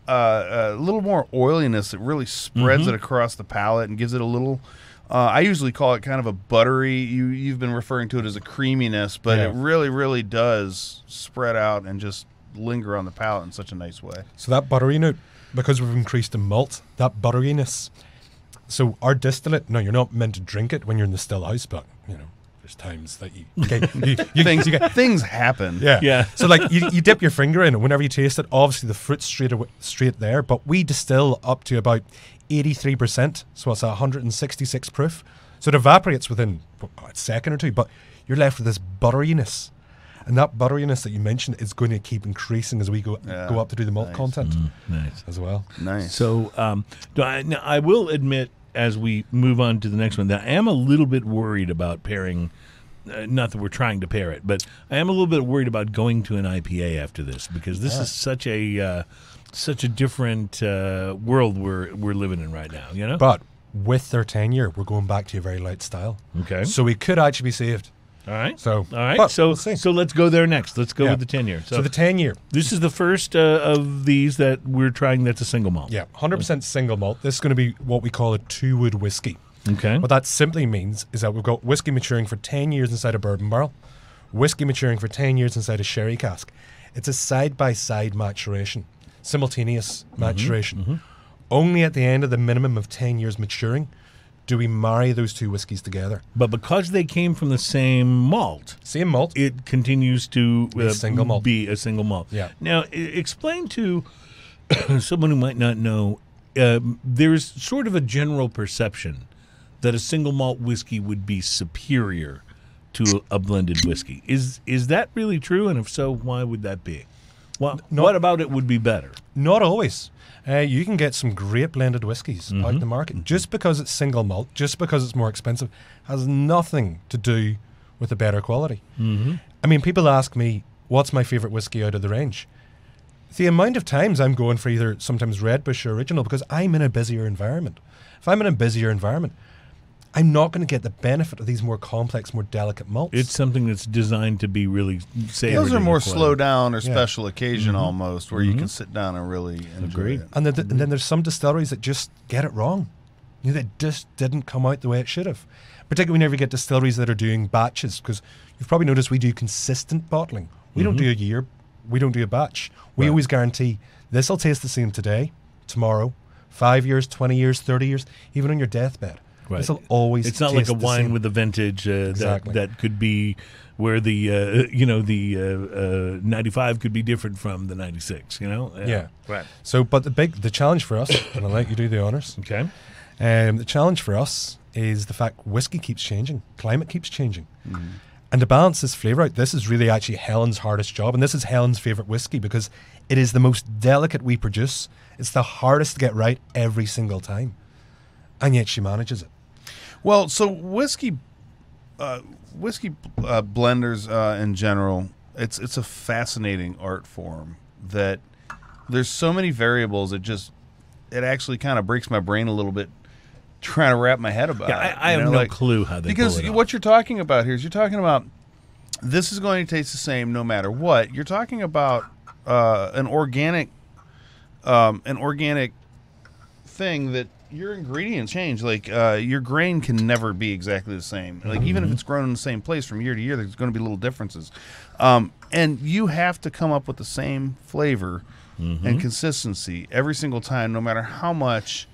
uh, a little more oiliness that really spreads mm-hmm. it across the palate and gives it a little... Uh, I usually call it kind of a buttery. You, you've been referring to it as a creaminess, but yeah. it really, really does spread out and just linger on the palate in such a nice way. So that buttery note, because we've increased the malt, that butteriness. So our distillate, no, you're not meant to drink it when you're in the still house, but you know, there's times that you, okay, you, you, things, you get things happen. Yeah, yeah. So like you, you dip your finger in it whenever you taste it. Obviously the fruit's straight away, straight there, but we distill up to about eighty-three percent, so it's one hundred sixty-six proof. So it evaporates within a second or two, but you're left with this butteriness. And that butteriness that you mentioned is going to keep increasing as we go yeah, go up to do the malt nice. content mm, nice. as well. Nice. So um, do I, now I will admit, as we move on to the next one, that I am a little bit worried about pairing, uh, not that we're trying to pair it, but I am a little bit worried about going to an I P A after this, because this yeah. is such a... Uh, Such a different uh, world we're we're living in right now, you know. But with their tenure, we're going back to a very light style. Okay. So we could actually be saved. All right. So all right. So we'll so let's go there next. Let's go yeah. with the tenure. So, so the tenure. This is the first uh, of these that we're trying. That's a single malt. Yeah, one hundred percent single malt. This is going to be what we call a two wood whiskey. Okay. What that simply means is that we've got whiskey maturing for ten years inside a bourbon barrel, whiskey maturing for ten years inside a sherry cask. It's a side by side maturation. Simultaneous maturation. Mm-hmm, mm-hmm. Only at the end of the minimum of ten years maturing do we marry those two whiskeys together. But because they came from the same malt, same malt, it continues to uh, a single malt. be a single malt. Yeah. Now, I- explain to someone who might not know, uh, there's sort of a general perception that a single malt whiskey would be superior to a blended whiskey. Is, is that really true? And if so, why would that be? Well, not, what about it would be better? Not always. Uh, you can get some great blended whiskies mm-hmm. out in the market. Mm-hmm. Just because it's single malt, just because it's more expensive, has nothing to do with the better quality. Mm-hmm. I mean, people ask me, what's my favourite whiskey out of the range? The amount of times I'm going for either sometimes Redbush or Original, because I'm in a busier environment. If I'm in a busier environment, I'm not going to get the benefit of these more complex, more delicate malts. It's something that's designed to be really savory. Those are more slow down or yeah. special occasion mm-hmm. almost, where mm-hmm. you can sit down and really enjoy Agreed. it. And, the, and then there's some distilleries that just get it wrong. You know, that just didn't come out the way it should have. Particularly whenever you get distilleries that are doing batches, because you've probably noticed we do consistent bottling. We mm-hmm. don't do a year. We don't do a batch. We right. always guarantee this will taste the same today, tomorrow, five years, twenty years, thirty years, even on your deathbed. Right. This'll always it's not like a wine with a vintage uh, exactly. that, that could be where the uh, you know the uh, uh, ninety-five could be different from the ninety-six. You know yeah. yeah right. So, but the big the challenge for us, and I'll let you do the honors. Okay. Um, the challenge for us is the fact whiskey keeps changing, climate keeps changing, mm-hmm. and to balance this flavor out, this is really actually Helen's hardest job, and this is Helen's favorite whiskey because it is the most delicate we produce. It's the hardest to get right every single time, and yet she manages it. Well, so whiskey, uh, whiskey uh, blenders uh, in general, it's it's a fascinating art form that there's so many variables. It just it actually kind of breaks my brain a little bit trying to wrap my head about. Yeah, it. I, I have know, no like, clue how they because pull it off. What you're talking about here is you're talking about this is going to taste the same no matter what. You're talking about uh, an organic, um, an organic thing that. Your ingredients change. Like, uh, your grain can never be exactly the same. Like, mm-hmm. even if it's grown in the same place from year to year, there's going to be little differences. Um, and you have to come up with the same flavor mm-hmm. and consistency every single time, no matter how much,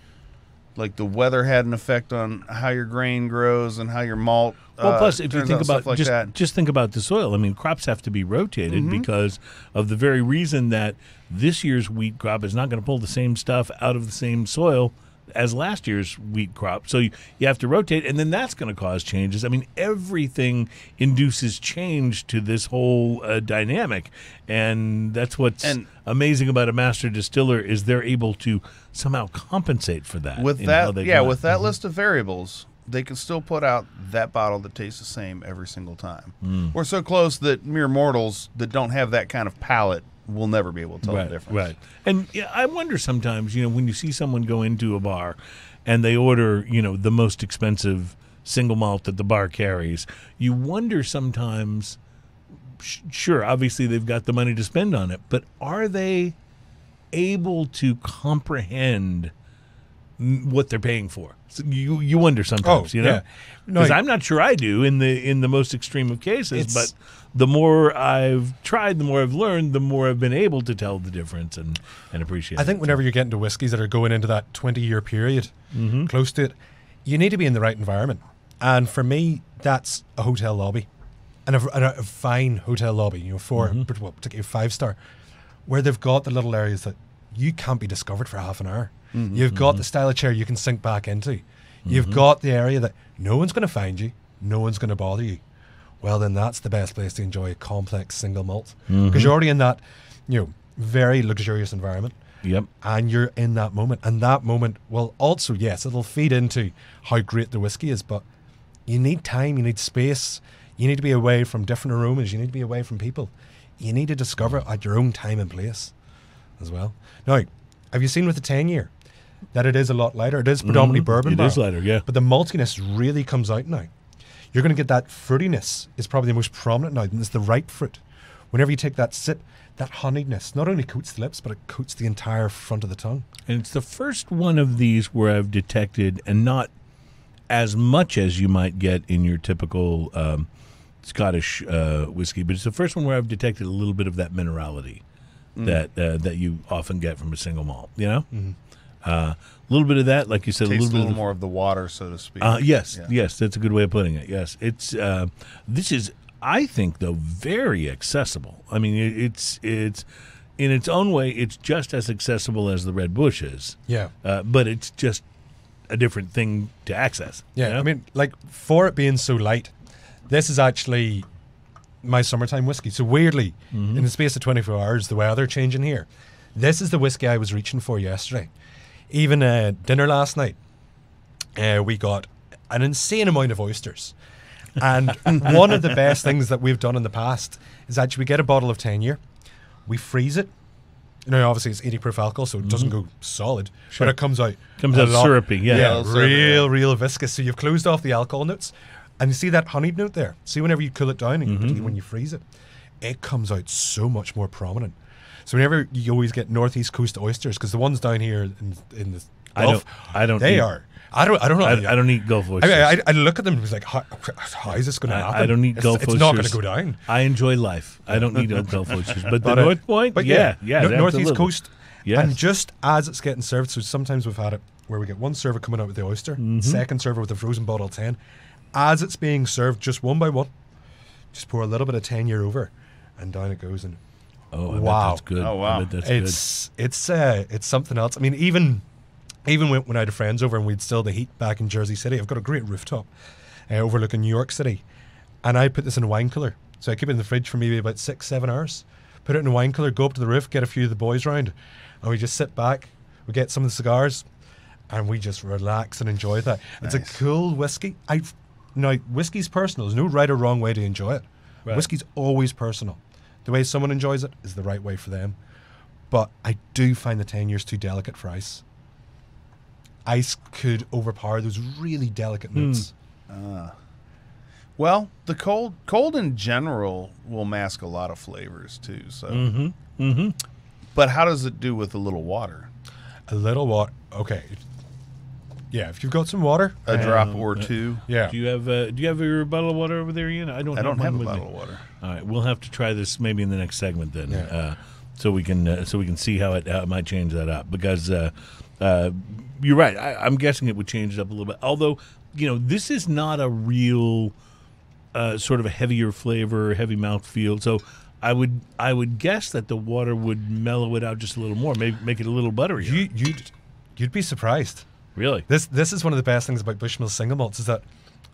like, the weather had an effect on how your grain grows and how your malt Well, uh, plus, if you think about, like just, that. just think about the soil. I mean, crops have to be rotated mm-hmm. because of the very reason that this year's wheat crop is not going to pull the same stuff out of the same soil as last year's wheat crop. So you, you have to rotate, and then that's going to cause changes. I mean, everything induces change to this whole uh, dynamic, and that's what's and amazing about a master distiller is they're able to somehow compensate for that. With that, yeah, with that mm-hmm. list of variables, they can still put out that bottle that tastes the same every single time. Mm. We're so close that mere mortals that don't have that kind of palate will never be able to tell right, the difference. Right. And yeah, I wonder sometimes, you know, when you see someone go into a bar and they order, you know, the most expensive single malt that the bar carries, you wonder sometimes, sh- sure, obviously they've got the money to spend on it, but are they able to comprehend what they're paying for? So you you wonder sometimes, oh, you know, because yeah. no, I'm not sure I do in the in the most extreme of cases. But the more I've tried, the more I've learned, the more I've been able to tell the difference and and appreciate. I think it. Whenever you get into whiskeys that are going into that twenty year period, mm-hmm. close to it, you need to be in the right environment. And for me, that's a hotel lobby, and a, and a fine hotel lobby, you know, four mm-hmm. well, particularly five star, where they've got the little areas that you can't be discovered for half an hour. Mm-hmm, You've got mm-hmm. the style of chair you can sink back into. Mm-hmm. You've got the area that no one's going to find you, no one's going to bother you. Well, then that's the best place to enjoy a complex single malt because mm-hmm. you're already in that, you know, very luxurious environment. Yep. And you're in that moment, and that moment will also, yes, it'll feed into how great the whiskey is. But you need time, you need space, you need to be away from different aromas, you need to be away from people, you need to discover at your own time and place, as well. Now, have you seen with the ten year? That it is a lot lighter. It is predominantly mm-hmm. bourbon. It barrel. Is lighter, yeah. But the maltiness really comes out now. You're going to get that fruitiness is probably the most prominent now. It's the ripe fruit. Whenever you take that sip, that honeyness not only coats the lips, but it coats the entire front of the tongue. And it's the first one of these where I've detected, and not as much as you might get in your typical um, Scottish uh, whiskey, but it's the first one where I've detected a little bit of that minerality mm. that uh, that you often get from a single malt, you know? Mm-hmm. A uh, little bit of that, like you said, Tastes a little, little bit of more of the water, so to speak. Uh, yes, yeah. yes, that's a good way of putting it. Yes, it's uh, this is, I think, though, very accessible. I mean, it, it's it's in its own way, it's just as accessible as the Red Bush is. Yeah, uh, but it's just a different thing to access. Yeah, you know? I mean, like for it being so light, this is actually my summertime whiskey. So weirdly, mm-hmm. in the space of twenty-four hours, the weather changing here, this is the whiskey I was reaching for yesterday. Even uh, dinner last night, uh, we got an insane amount of oysters. And one of the best things that we've done in the past is actually we get a bottle of ten year, we freeze it. Now, obviously, it's eighty proof alcohol, so it doesn't mm-hmm. go solid, sure. but it comes out. Comes out lot, syrupy, yeah. Yeah, yeah real, yeah. real viscous. So you've closed off the alcohol notes, and you see that honeyed note there. See, whenever you cool it down, and mm-hmm. when you freeze it, it comes out so much more prominent. So whenever you always get northeast coast oysters, because the ones down here in, in the Gulf, I don't. I don't they eat, are. I don't. I don't know. I, I don't eat Gulf oysters. I, mean, I, I look at them and was like, how, how is this going to happen? I don't eat it's, Gulf it's oysters. It's not going to go down. I enjoy life. I don't need Gulf oysters. But, but the uh, North Point, but yeah, yeah, yeah no, northeast coast, yes. And just as it's getting served. So sometimes we've had it where we get one server coming out with the oyster, mm-hmm. second server with a frozen bottle of ten. As it's being served, just one by one, just pour a little bit of ten year over, and down it goes and. Oh, I wow. bet that's good. Oh, wow. I bet that's it's, good. It's, uh, it's something else. I mean, even even when, when I had friends over and we'd still the heat back in Jersey City, I've got a great rooftop uh, overlooking New York City. And I put this in a wine cooler. So I keep it in the fridge for maybe about six, seven hours. Put it in a wine cooler, go up to the roof, get a few of the boys round, and we just sit back. We get some of the cigars, and we just relax and enjoy that. Nice. It's a cool whiskey. I've, now, whiskey's personal. There's no right or wrong way to enjoy it. Right. Whiskey's always personal. The way someone enjoys it is the right way for them. But I do find the ten years too delicate for ice. Ice could overpower those really delicate notes. Mm. Uh, well, the cold cold in general will mask a lot of flavors too. So, mm-hmm. Mm-hmm. But how does it do with a little water? A little water. Okay. Yeah, if you've got some water, a um, drop or two. Yeah. Do you have uh, Do you have your bottle of water over there, Ian? I don't. I don't have, have a bottle me. of water. All right, we'll have to try this maybe in the next segment then, yeah. uh, so we can uh, so we can see how it, how it might change that up because uh, uh, you're right. I, I'm guessing it would change it up a little bit. Although, you know, this is not a real uh, sort of a heavier flavor, heavy mouthfeel. So I would I would guess that the water would mellow it out just a little more, maybe make it a little butterier. You you'd, you'd be surprised. Really, this this is one of the best things about Bushmills single malts is that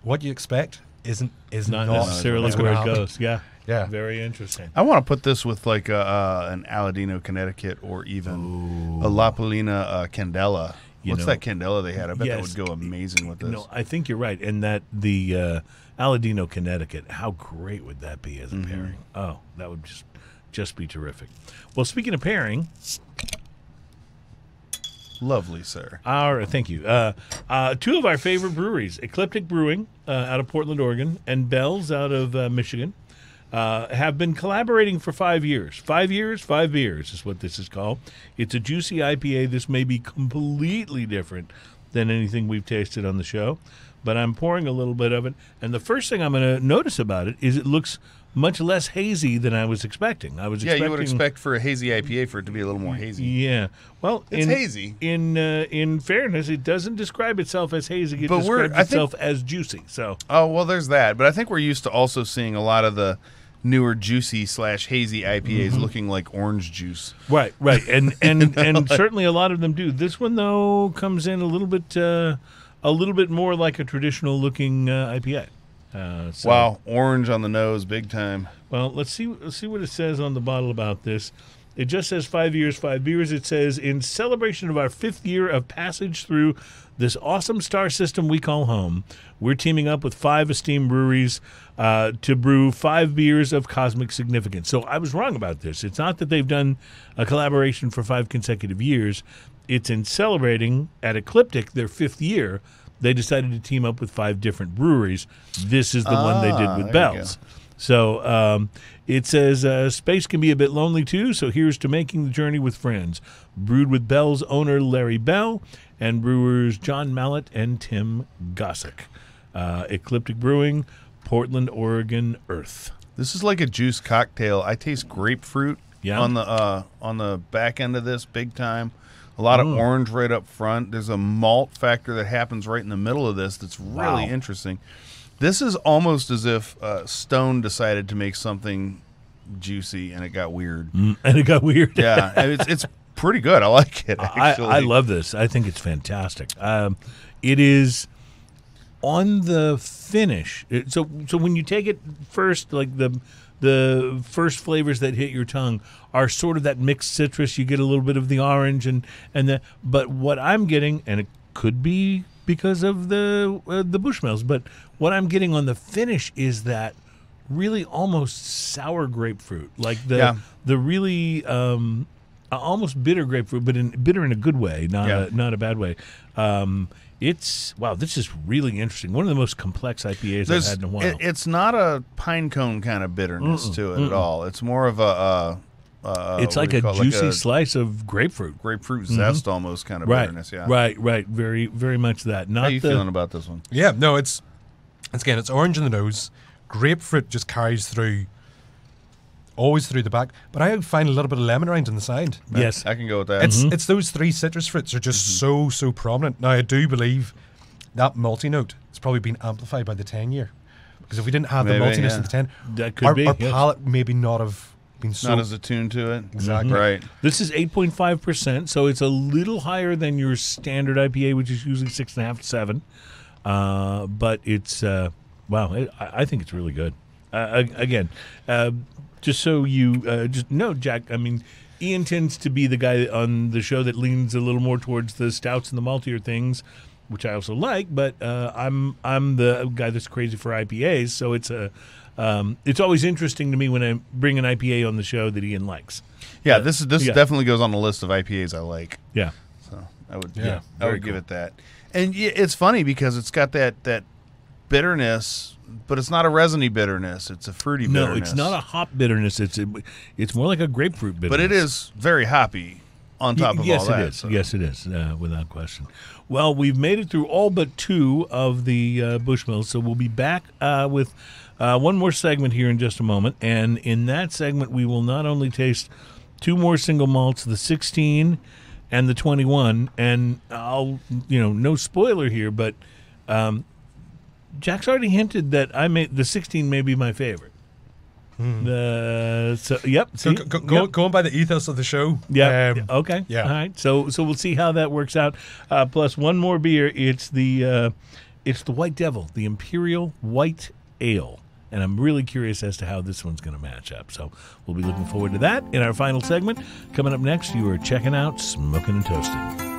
what you expect isn't is not, not necessarily where it happen. goes. Yeah, yeah, very interesting. I want to put this with like a, uh, an Aladino, Connecticut, or even Ooh. a La Palina uh, Candela. You What's know? that Candela they had? I bet yes. that would go amazing with this. No, I think you're right. And that the uh, Aladino, Connecticut, how great would that be as a mm-hmm. pairing? Oh, that would just just be terrific. Well, speaking of pairing... Lovely, sir. Our, thank you. Uh, uh, two of our favorite breweries, Ecliptic Brewing uh, out of Portland, Oregon, and Bell's out of uh, Michigan, uh, have been collaborating for five years. Five years, five beers is what this is called. It's a juicy I P A. This may be completely different than anything we've tasted on the show, but I'm pouring a little bit of it. And the first thing I'm going to notice about it is it looks much less hazy than I was expecting. I was yeah, expecting, you would expect for a hazy I P A for it to be a little more hazy. Yeah, well, it's in, hazy. In uh, in fairness, it doesn't describe itself as hazy. It but describes we're, I itself think, as juicy. So oh well, there's that. But I think we're used to also seeing a lot of the newer juicy slash hazy I P As mm-hmm. looking like orange juice. Right, right, and and you know, and like, certainly a lot of them do. This one though comes in a little bit uh, a little bit more like a traditional looking uh, I P A. Uh, so, wow, orange on the nose, big time. Well, let's see let's see what it says on the bottle about this. It just says five years, five beers. It says, in celebration of our fifth year of passage through this awesome star system we call home, we're teaming up with five esteemed breweries uh, to brew five beers of cosmic significance. So I was wrong about this. It's not that they've done a collaboration for five consecutive years. It's in celebrating at Ecliptic their fifth year. They decided to team up with five different breweries. This is the ah, one they did with Bell's. So um, it says, uh, space can be a bit lonely too, so here's to making the journey with friends. Brewed with Bell's owner Larry Bell and brewers John Mallett and Tim Gossick. Uh, Ecliptic Brewing, Portland, Oregon, Earth. This is like a juice cocktail. I taste grapefruit yeah. on the uh, on the back end of this big time. A lot of mm. orange right up front. There's a malt factor that happens right in the middle of this that's really wow. interesting. This is almost as if uh, Stone decided to make something juicy and it got weird. Mm, and it got weird. Yeah, it's, it's pretty good. I like it, actually. I, I love this. I think it's fantastic. Um, it is on the finish. It, so, so when you take it first, like the... the first flavors that hit your tongue are sort of that mixed citrus. You get a little bit of the orange and and the. But what I'm getting, and it could be because of the uh, the Bushmills, but what I'm getting on the finish is that really almost sour grapefruit, like the yeah. the really um, almost bitter grapefruit, but in, bitter in a good way, not yeah. a, not a bad way. Um, It's wow! This is really interesting. One of the most complex I P As There's, I've had in a while. It, it's not a pine cone kind of bitterness mm-mm, to it mm-mm. at all. It's more of a. Uh, uh, it's like a juicy like a slice of grapefruit, grapefruit mm-hmm. zest, almost kind of right, bitterness. Yeah, right, right. Very, very much that. Not How are you the, feeling about this one? Yeah, no, it's it's again, it's orange in the nose. Grapefruit just carries through, always through the back. But I find a little bit of lemon rind on the side. Yes, I can go with that. It's mm-hmm. it's those three citrus fruits are just mm-hmm. so so prominent. Now I do believe that multi note has probably been amplified by the ten year, because if we didn't have maybe, the multiness yeah. of the ten, that could our, be, our yes. palate maybe not have been so not as attuned to it. Exactly mm-hmm. right. This is eight point five percent, so it's a little higher than your standard I P A, which is usually six and a half to seven. Uh, but it's uh, wow, it, I think it's really good. Uh, again. Uh, Just so you uh, just know, Jack, I mean, Ian tends to be the guy on the show that leans a little more towards the stouts and the maltier things, which I also like. But uh, I'm I'm the guy that's crazy for I P As, so it's a um, it's always interesting to me when I bring an I P A on the show that Ian likes. Yeah, uh, this is this yeah. definitely goes on the list of I P As I like. Yeah, so I would yeah, yeah I would cool. give it that. And it's funny because it's got that that bitterness. But it's not a resiny bitterness. It's a fruity bitterness. No, it's not a hop bitterness. It's a, it's more like a grapefruit bitterness. But it is very hoppy on top y- of yes, all that. It is. So. Yes, it is, uh, without question. Well, we've made it through all but two of the uh, Bushmills, so we'll be back uh, with uh, one more segment here in just a moment. And in that segment, we will not only taste two more single malts, the sixteen and the twenty-one. And I'll, you know, no spoiler here, but... Um, Jack's already hinted that I may, the sixteen may be my favorite. Hmm. Uh, so yep, see? Go, go, go, yep. Going by the ethos of the show. Yep. Um, okay. Yeah. All right. So so we'll see how that works out. Uh, plus one more beer. It's the uh, it's the White Devil, the Imperial White Ale, and I'm really curious as to how this one's going to match up. So we'll be looking forward to that in our final segment coming up next. You are checking out Smokin' and Toastin'.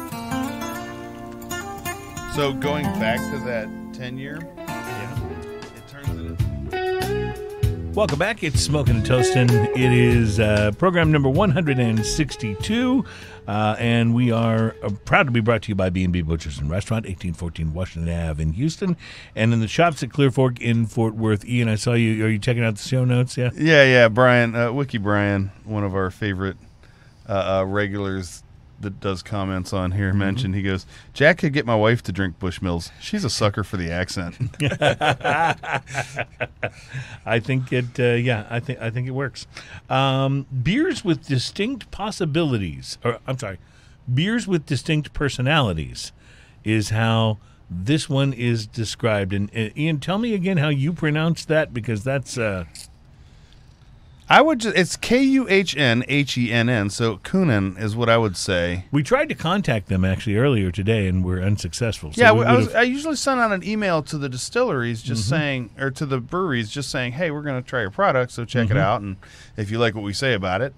So going back to that ten year, yeah, it turns into. Welcome back. It's Smokin' and Toastin'. It is uh, program number one hundred sixty-two, uh, and we are uh, proud to be brought to you by B and B Butchers and Restaurant, eighteen fourteen Washington Avenue in Houston, and in the shops at Clear Fork in Fort Worth. Ian, I saw you. Are you checking out the show notes? Yeah, yeah, yeah. Brian, uh, Wiki Brian, one of our favorite uh, uh, regulars that does comments on here, mentioned, mm-hmm. He goes, Jack could get my wife to drink Bushmills. She's a sucker for the accent. I think it, uh, yeah, I think I think it works. Um, beers with distinct possibilities, or I'm sorry, beers with distinct personalities is how this one is described. And, and Ian, tell me again how you pronounce that, because that's... Uh, I would just, it's K U H N H E N N, so Kuhnhenn is what I would say. We tried to contact them actually earlier today and were unsuccessful. So yeah, we I, was, I usually send out an email to the distilleries just mm-hmm. saying, or to the breweries just saying, hey, we're going to try your product, so check mm-hmm. it out. And if you like what we say about it,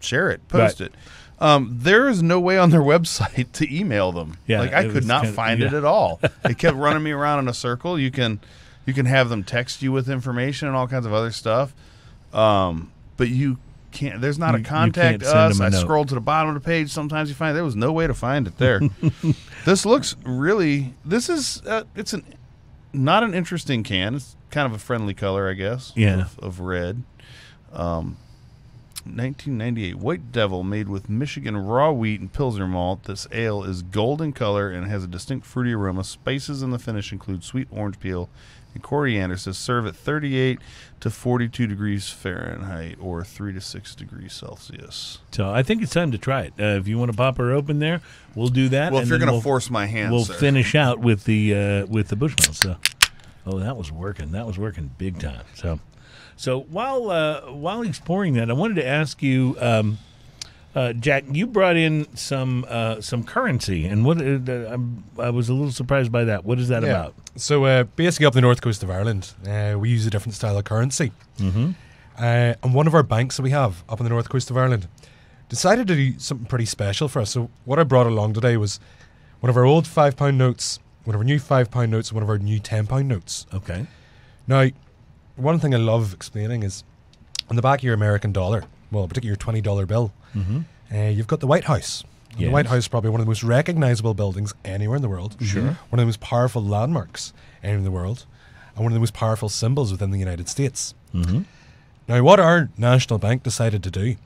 share it, post right. it. Um, there is no way on their website to email them. Yeah, like I could not find of, yeah. it at all. It kept running me around in a circle. You can, you can have them text you with information and all kinds of other stuff. Um, but you can't, there's not a contact us. I scrolled to the bottom of the page. Sometimes you find, there was no way to find it there. This looks really, this is, uh, it's an, not an interesting can. It's kind of a friendly color, I guess. Yeah. Of, of red. Um, nineteen ninety-eight White Devil, made with Michigan raw wheat and Pilsner malt. This ale is gold in color and has a distinct fruity aroma. Spices in the finish include sweet orange peel and coriander. Says serve at thirty-eight to forty-two degrees Fahrenheit or three to six degrees Celsius. So I think it's time to try it. Uh, if you want to pop her open there, we'll do that. Well, and if you're going to we'll, force my hand, we'll sir. finish out with the uh, with the Bushmills. So. Oh, that was working. That was working big time. So so while uh, while he's pouring that, I wanted to ask you, um, uh, Jack, you brought in some uh, some currency, and what uh, I was a little surprised by that. What is that yeah. about? So uh, basically, up the north coast of Ireland, uh, we use a different style of currency. Mm-hmm. Uh, and one of our banks that we have up on the north coast of Ireland decided to do something pretty special for us. So what I brought along today was one of our old five pound notes, one of our new five pound notes, and one of our new ten pound notes. Okay. Now, one thing I love explaining is on the back of your American dollar, well, particularly your twenty dollar bill, mm-hmm. uh, you've got the White House. Yes. The White House is probably one of the most recognizable buildings anywhere in the world. Sure. One of the most powerful landmarks anywhere in the world. And one of the most powerful symbols within the United States. Mm-hmm. Now, what our National Bank decided to do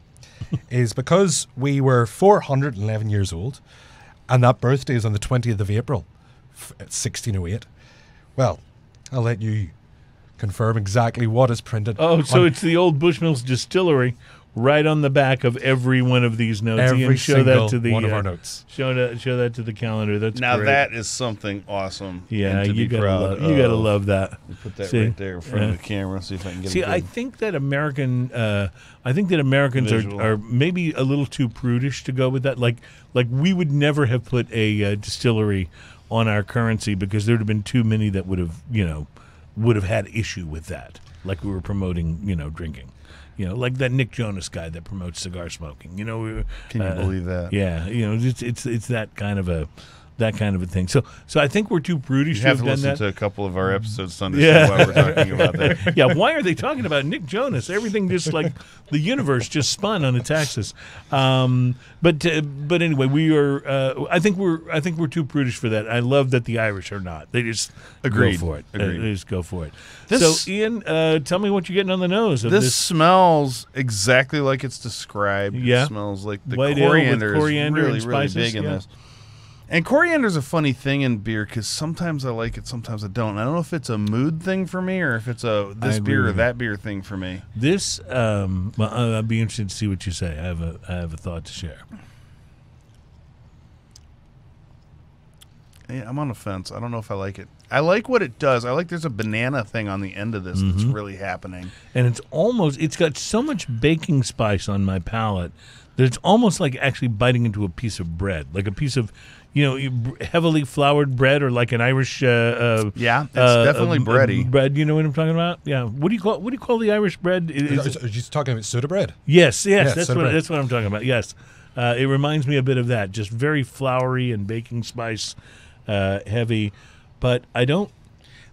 is, because we were four hundred eleven years old, and that birthday is on the twentieth of April, sixteen oh eight, well, I'll let you confirm exactly what is printed. Oh, so it's the old Bushmills Distillery. Right on the back of every one of these notes. Every Ian, show single that to the, one of uh, our notes. Show that, show that to the calendar. That's now great. That is something awesome. Yeah, to you, be gotta proud love, you gotta love that. Put that see? right there in front yeah. of the camera. See if I can get. See, it I think that American, uh, I think that Americans are, are maybe a little too prudish to go with that. Like, like we would never have put a uh, distillery on our currency because there'd have been too many that would have, you know, would have had issue with that. Like we were promoting, you know, drinking. You know, like that Nick Jonas guy that promotes cigar smoking. You know, we, can you uh, believe that? Yeah, you know, it's it's it's that kind of a that kind of a thing. So so I think we're too prudish. You have to have listen that. to a couple of our episodes to understand yeah. why we're talking about that. Yeah, why are they talking about Nick Jonas? Everything just like the universe just spun on its axis. Um, but uh, but anyway, we are. Uh, I think we're I think we're too prudish for that. I love that the Irish are not. They just Agreed. go for it. Agreed. They just go for it. This, so Ian, uh, tell me what you're getting on the nose. Of this, this smells exactly like it's described. Yeah, it smells like the White coriander, coriander is really spices, really big in yeah. this. And coriander is a funny thing in beer because sometimes I like it, sometimes I don't. I don't know if it's a mood thing for me or if it's a this beer or that beer thing for me. This, um, well, I'd be interested to see what you say. I have a, I have a thought to share. Yeah, I'm on the fence. I don't know if I like it. I like what it does. I like there's a banana thing on the end of this mm-hmm. that's really happening. And it's almost, it's got so much baking spice on my palate that it's almost like actually biting into a piece of bread, like a piece of, you know, heavily floured bread or like an Irish. Uh, uh, yeah, it's uh, definitely uh, bready. Bread, you know what I'm talking about? Yeah. What do you call What do you call the Irish bread? Is, is it, are you talking about soda bread? Yes, yes. Yeah, that's what bread. that's what I'm talking about. Yes, uh, it reminds me a bit of that. Just very floury and baking spice. uh, heavy, but I don't.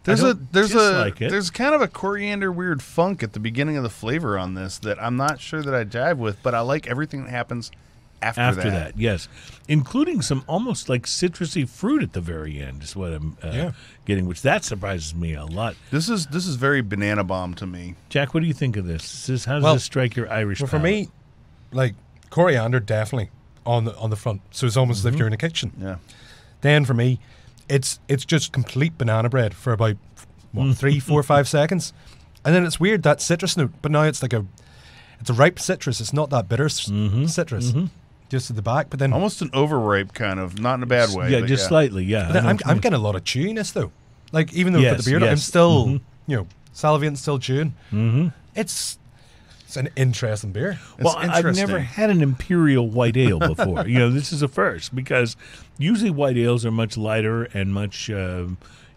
There's I don't a there's a like there's kind of a coriander weird funk at the beginning of the flavor on this that I'm not sure that I jive with, but I like everything that happens after, after that. After that, yes, including some almost like citrusy fruit at the very end is what I'm uh, yeah. getting, which that surprises me a lot. This is this is very banana bomb to me. Jack, what do you think of this? This how does well, this strike your Irish? Well, palate? For me, like coriander definitely on the on the front, so it's almost mm-hmm. as if you're in a kitchen. Yeah. Then for me. It's it's just complete banana bread for about what, three, four, five seconds, and then it's weird that citrus note. But now it's like a, it's a ripe citrus. It's not that bitter mm-hmm. citrus, mm-hmm. just at the back. But then almost an overripe kind of, not in a bad way. Yeah, just yeah. slightly. Yeah, then I'm I'm getting a lot of chewiness though. Like even though yes, I put the beard, yes. I'm still mm-hmm. you know salivating, still chewing. Mm-hmm. It's. It's an interesting beer. It's well, I've never had an imperial white ale before. You know, this is a first because usually white ales are much lighter and much, uh,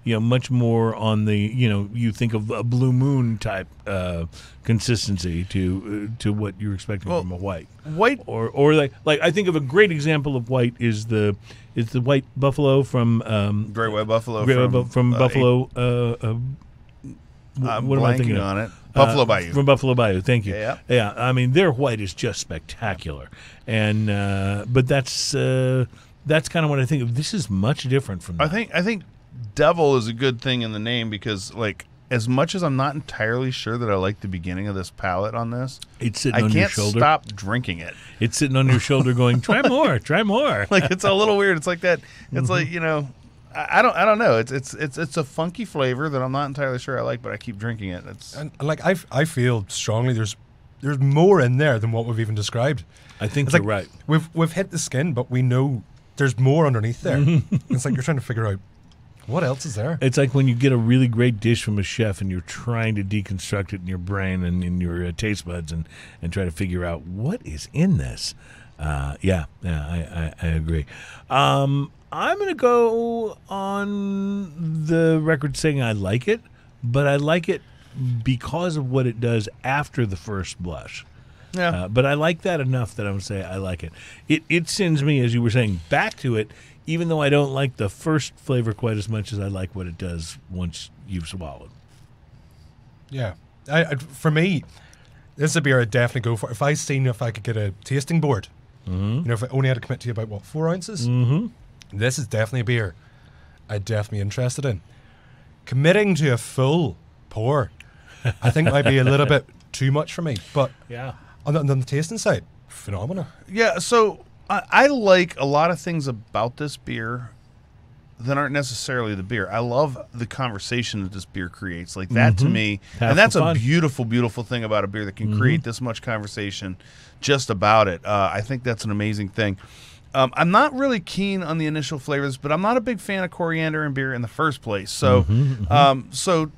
you know, much more on the, you know, you think of a Blue Moon type uh, consistency to uh, to what you're expecting well, from a white. White or or like like I think of a great example of white is the is the White Buffalo from um, Great White Buffalo Great from, from, from uh, Buffalo. Uh, uh, I'm what blanking am I thinking of? on it. Buffalo Bayou. Uh, from Buffalo Bayou, thank you. Yeah, yeah. I mean, their white is just spectacular, and uh, but that's uh, that's kind of what I think of. This is much different from. That. I think I think Devil is a good thing in the name because, like, as much as I'm not entirely sure that I like the beginning of this palate on this, it's sitting I on your shoulder. I can't stop drinking it. It's sitting on your shoulder, going, try more, try more. Like it's a little weird. It's like that. It's mm-hmm. like you know. I don't. I don't know. It's it's it's it's a funky flavor that I'm not entirely sure I like, but I keep drinking it. It's and like I I feel strongly there's there's more in there than what we've even described. I think it's you're like right. We've we've hit the skin, but we know there's more underneath there. It's like you're trying to figure out what else is there. It's like when you get a really great dish from a chef and you're trying to deconstruct it in your brain and in your uh, taste buds and and try to figure out what is in this. Uh, yeah, yeah, I, I, I agree. Um, I'm going to go on the record saying I like it, but I like it because of what it does after the first blush. Yeah. Uh, but I like that enough that I'm going to say I like it. It it sends me, as you were saying, back to it, even though I don't like the first flavor quite as much as I like what it does once you've swallowed. Yeah. I, I for me, this would be where I'd definitely go for. If I seen if I could get a tasting board, mm-hmm. you know, if I only had to commit to about, what, four ounces? Mm-hmm. This is definitely a beer I'd definitely be interested in. Committing to a full pour, I think might be a little bit too much for me. But yeah, on the, on the tasting side, phenomenal. Yeah, so I, I like a lot of things about this beer that aren't necessarily the beer. I love the conversation that this beer creates. Like that mm-hmm. to me, Half and that's a fun. beautiful, beautiful thing about a beer that can mm-hmm. create this much conversation just about it. Uh, I think that's an amazing thing. Um, I'm not really keen on the initial flavors, but I'm not a big fan of coriander in beer in the first place. So, mm-hmm, mm-hmm. Um, so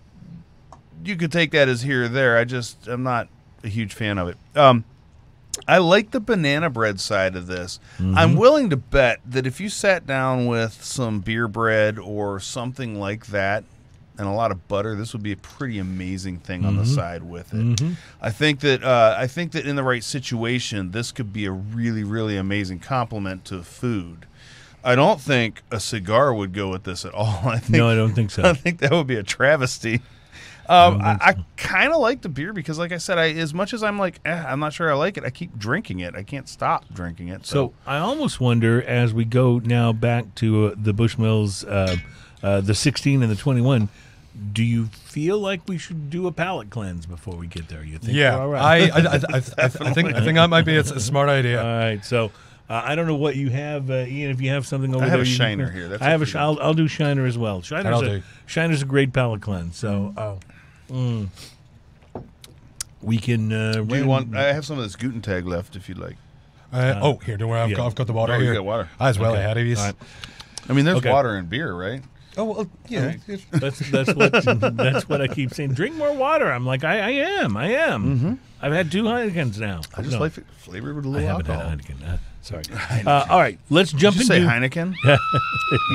you could take that as here or there. I just I'm not a huge fan of it. Um, I like the banana bread side of this. Mm-hmm. I'm willing to bet that if you sat down with some beer bread or something like that and a lot of butter, this would be a pretty amazing thing mm-hmm. on the side with it. Mm-hmm. I think that uh, I think that in the right situation, this could be a really, really amazing complement to food. I don't think a cigar would go with this at all. I think, no, I don't think so. I think that would be a travesty. Um, I, I, so. I kind of like the beer because, like I said, I as much as I'm like, eh, I'm not sure I like it, I keep drinking it. I can't stop drinking it. So, so I almost wonder, as we go now back to uh, the Bushmills, uh, uh, the sixteen and the twenty-one, do you feel like we should do a palate cleanse before we get there? You think? Yeah, all right. I, I, I, I, I think I think that might be a, a smart idea. All right, so uh, I don't know what you have, uh, Ian. If you have something over there, I have there, a shiner can, here. That's I have a. Sh- I'll, I'll do shiner as well. Shiner's a, shiner's a great palate cleanse. So oh, mm. we can. Uh, do you want? I have some of this Guten Tag left, if you'd like. Uh, uh, oh, here, don't worry. I've, yeah. got, I've got the water oh, here. You got water as well. Okay. I had it. Right. I mean, there's okay. water in beer, right? Oh well, yeah. that's that's what that's what I keep saying. Drink more water. I'm like I, I am. I am. Mm-hmm. I've had two Heinekens now. I just no. like flavored with a little I alcohol. Had Heineken. Uh, sorry. Heineken. Uh, all right, let's jump Did you into say Heineken.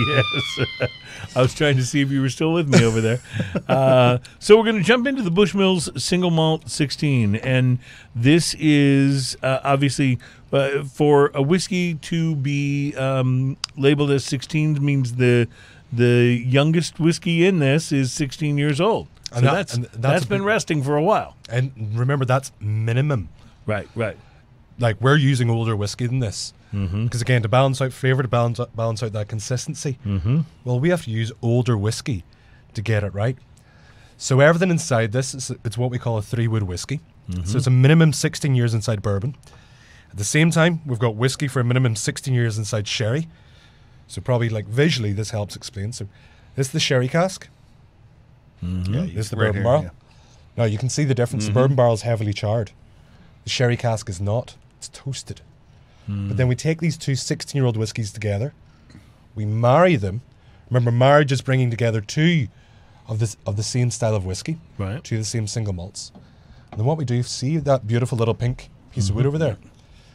Yes, I was trying to see if you were still with me over there. Uh, so we're going to jump into the Bushmills Single Malt sixteen, and this is uh, obviously uh, for a whiskey to be um, labeled as sixteen means the The youngest whiskey in this is sixteen years old. So and that, that's, and that's that's been resting for a while. And remember, that's minimum. Right, right. Like, we're using older whiskey than this. Because, mm-hmm. again, to balance out flavor, to balance, balance out that consistency, mm-hmm. well, we have to use older whiskey to get it right. So everything inside this, is, it's what we call a three-wood whiskey. Mm-hmm. So it's a minimum sixteen years inside bourbon. At the same time, we've got whiskey for a minimum sixteen years inside sherry. So probably, like, visually, this helps explain. So this is the sherry cask. Mm-hmm. Yeah, this is the right bourbon here, barrel. Yeah. Now, you can see the difference. Mm-hmm. The bourbon barrel is heavily charred. The sherry cask is not. It's toasted. Mm. But then we take these two sixteen-year-old whiskies together. We marry them. Remember, marriage is bringing together two of, this, of the same style of whiskey. Right. Two of the same single malts. And then what we do, see that beautiful little pink piece mm-hmm. of wood over there?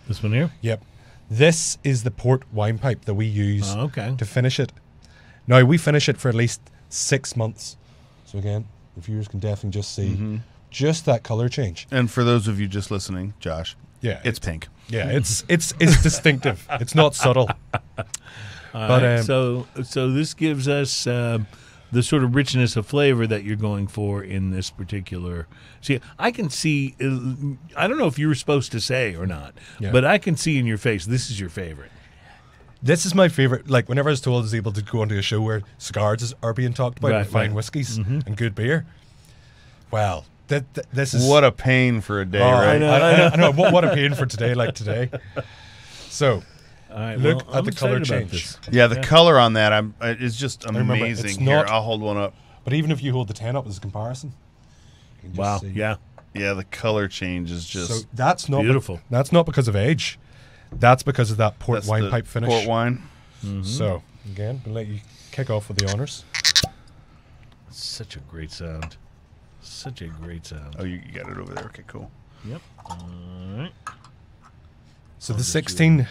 This one here? Yep. This is the port wine pipe that we use oh, okay. to finish it. Now, we finish it for at least six months. So again, the viewers can definitely just see mm-hmm. just that color change. And for those of you just listening, Josh, yeah, it's pink. Yeah, it's it's it's distinctive. It's not subtle. All but right. um, so so this gives us uh, the sort of richness of flavor that you're going for in this particular. See, I can see. I don't know if you were supposed to say or not, yeah. but I can see in your face this is your favorite. This is my favorite. Like, whenever I was told I was able to go onto a show where cigars are being talked about, right, and fine right. whiskeys mm-hmm. and good beer. Wow. That, th this is what a pain for a day, oh, right? I know, I, I know. I know. What, what a pain for today, like today. So, all right, look well, at I'm the color change. Yeah, the yeah. color on that I'm, is just amazing. Here, not, I'll hold one up. But even if you hold the ten up as a comparison, wow, see. yeah, yeah, the color change is just so that's not beautiful. That's not because of age. That's because of that port that's wine pipe finish. Port wine. Mm-hmm. So again, we'll let you kick off with the honors. Such a great sound. Such a great sound. Oh, you got it over there. Okay, cool. Yep. All right. So I'll the sixteen.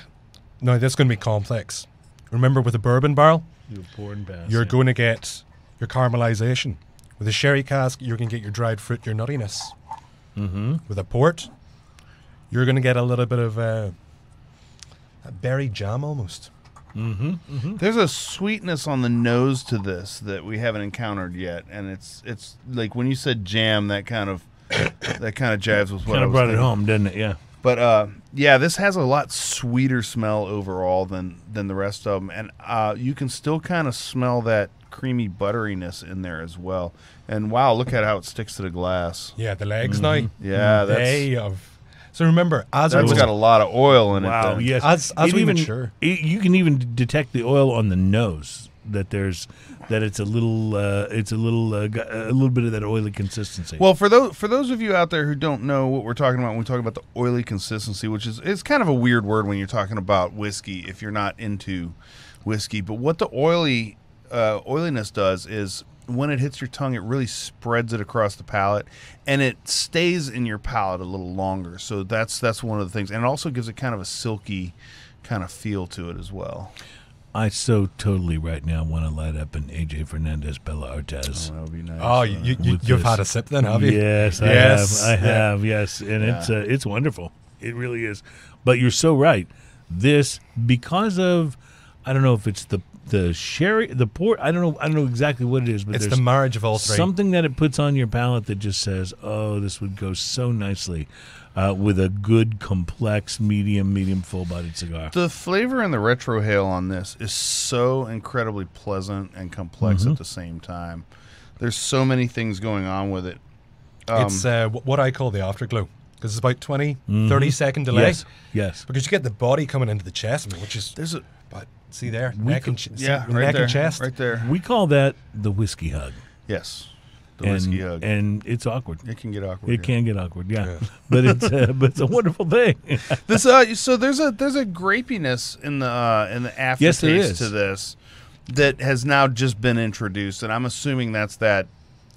No, that's going to be complex. Remember, with a bourbon barrel, you're pouring bass. You're yeah. going to get your caramelization. With a sherry cask, you're going to get your dried fruit, your nuttiness. Mm-hmm. With a port, you're going to get a little bit of uh, a berry jam almost. Mm-hmm, mm-hmm. There's a sweetness on the nose to this that we haven't encountered yet, and it's it's like when you said jam, that kind of that kind of jives with what kind of brought it home, didn't it? Yeah. But uh, yeah, this has a lot sweeter smell overall than than the rest of them, and uh, you can still kind of smell that creamy butteriness in there as well. And wow, look at how it sticks to the glass. Yeah, the legs mm-hmm. now. Yeah, that's. Day of So remember, as that's we got a lot of oil in wow, it. Wow, yes. As, as we even, mature. It, you can even detect the oil on the nose. That there's that it's a little uh, it's a little uh, a little bit of that oily consistency. Well, for those for those of you out there who don't know what we're talking about when we talk about the oily consistency, which is it's kind of a weird word when you're talking about whiskey if you're not into whiskey. But what the oily uh, oiliness does is, when it hits your tongue, it really spreads it across the palate, and it stays in your palate a little longer. So that's that's one of the things, and it also gives it kind of a silky kind of feel to it as well. I so totally right now want to light up an A J Fernandez Bella Artes. Oh, that would be nice. Oh, you, you, you've this. had a sip then, have you? Yes, yes. I have. I have. Yeah. Yes, and yeah. it's uh, it's wonderful. It really is. But you're so right. This because of I don't know if it's the The sherry, the port, I don't know I don't know exactly what it is, but it's the marriage of all three. Something that it puts on your palate that just says, oh, this would go so nicely uh, with a good, complex, medium, medium, full-bodied cigar. The flavor and the retrohale on this is so incredibly pleasant and complex mm-hmm. at the same time. There's so many things going on with it. Um, it's uh, what I call the afterglow. Because it's about twenty, mm-hmm. thirty-second delay. Yes, yes. Because you get the body coming into the chest, which is... There's a... But see there, we neck, and, yeah, see, right neck there, and chest, right there. We call that the whiskey hug. Yes, the and, whiskey hug, and it's awkward. It can get awkward. It yeah. can get awkward. Yeah, yeah. But it's uh, but it's a wonderful thing. This uh, so there's a there's a grapiness in the uh, in the aftertaste yes, to this that has now just been introduced, and I'm assuming that's that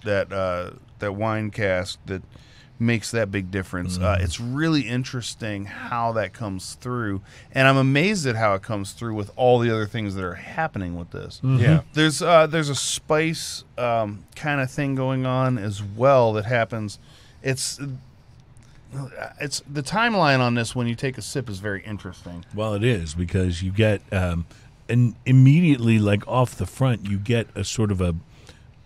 that uh, that wine cask that makes that big difference. Mm. Uh, it's really interesting how that comes through, and I'm amazed at how it comes through with all the other things that are happening with this. Mm-hmm. Yeah, there's uh, there's a spice um, kind of thing going on as well that happens. It's it's the timeline on this when you take a sip is very interesting. Well, it is because you get um, and immediately, like off the front, you get a sort of a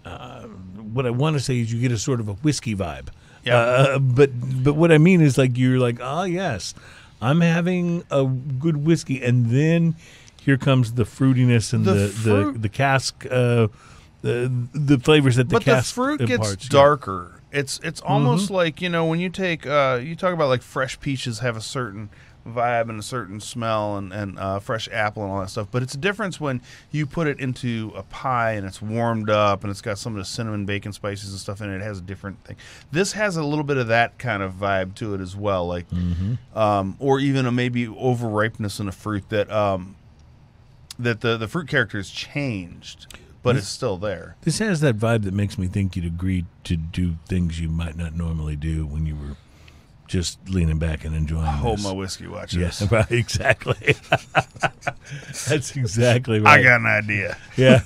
uh, what I want to say is you get a sort of a whiskey vibe. Yeah. Uh, but but what I mean is like you're like, ah, oh, yes, I'm having a good whiskey, and then here comes the fruitiness and the the, fruit, the, the cask, uh, the the flavors that the but cask. But the fruit imparts, gets darker. Yeah. It's it's almost mm-hmm. like, you know, when you take uh, you talk about like fresh peaches have a certain vibe and a certain smell and, and uh, fresh apple and all that stuff, but it's a difference when you put it into a pie and it's warmed up and it's got some of the cinnamon, bacon spices and stuff in it. It has a different thing. This has a little bit of that kind of vibe to it as well, like mm-hmm. um, or even a maybe overripeness in the fruit that um, that the the fruit character has changed. But this, it's still there. This has that vibe that makes me think you'd agree to do things you might not normally do when you were just leaning back and enjoying I hold this. my whiskey watch this. Yeah, right, exactly. That's exactly right. I got an idea. Yeah.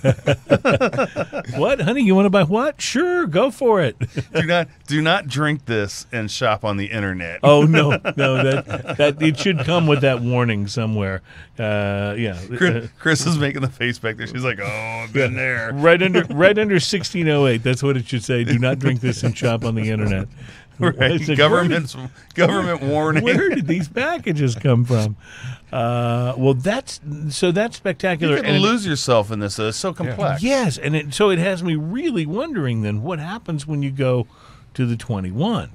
What, honey? You want to buy what? Sure, go for it. do not do not drink this and shop on the internet. Oh no, no, that that it should come with that warning somewhere. Uh, yeah. Chris, Chris is making the face back there. She's like, oh, I've been there. Right under right under sixteen oh eight. That's what it should say. Do not drink this and shop on the internet. Right. Like, government, where did, government warning. Where did these packages come from? Uh, well, that's so that's spectacular. You can and lose it, yourself in this. Though. It's so complex. Yeah. Yes, and it, so it has me really wondering then what happens when you go to the twenty-one.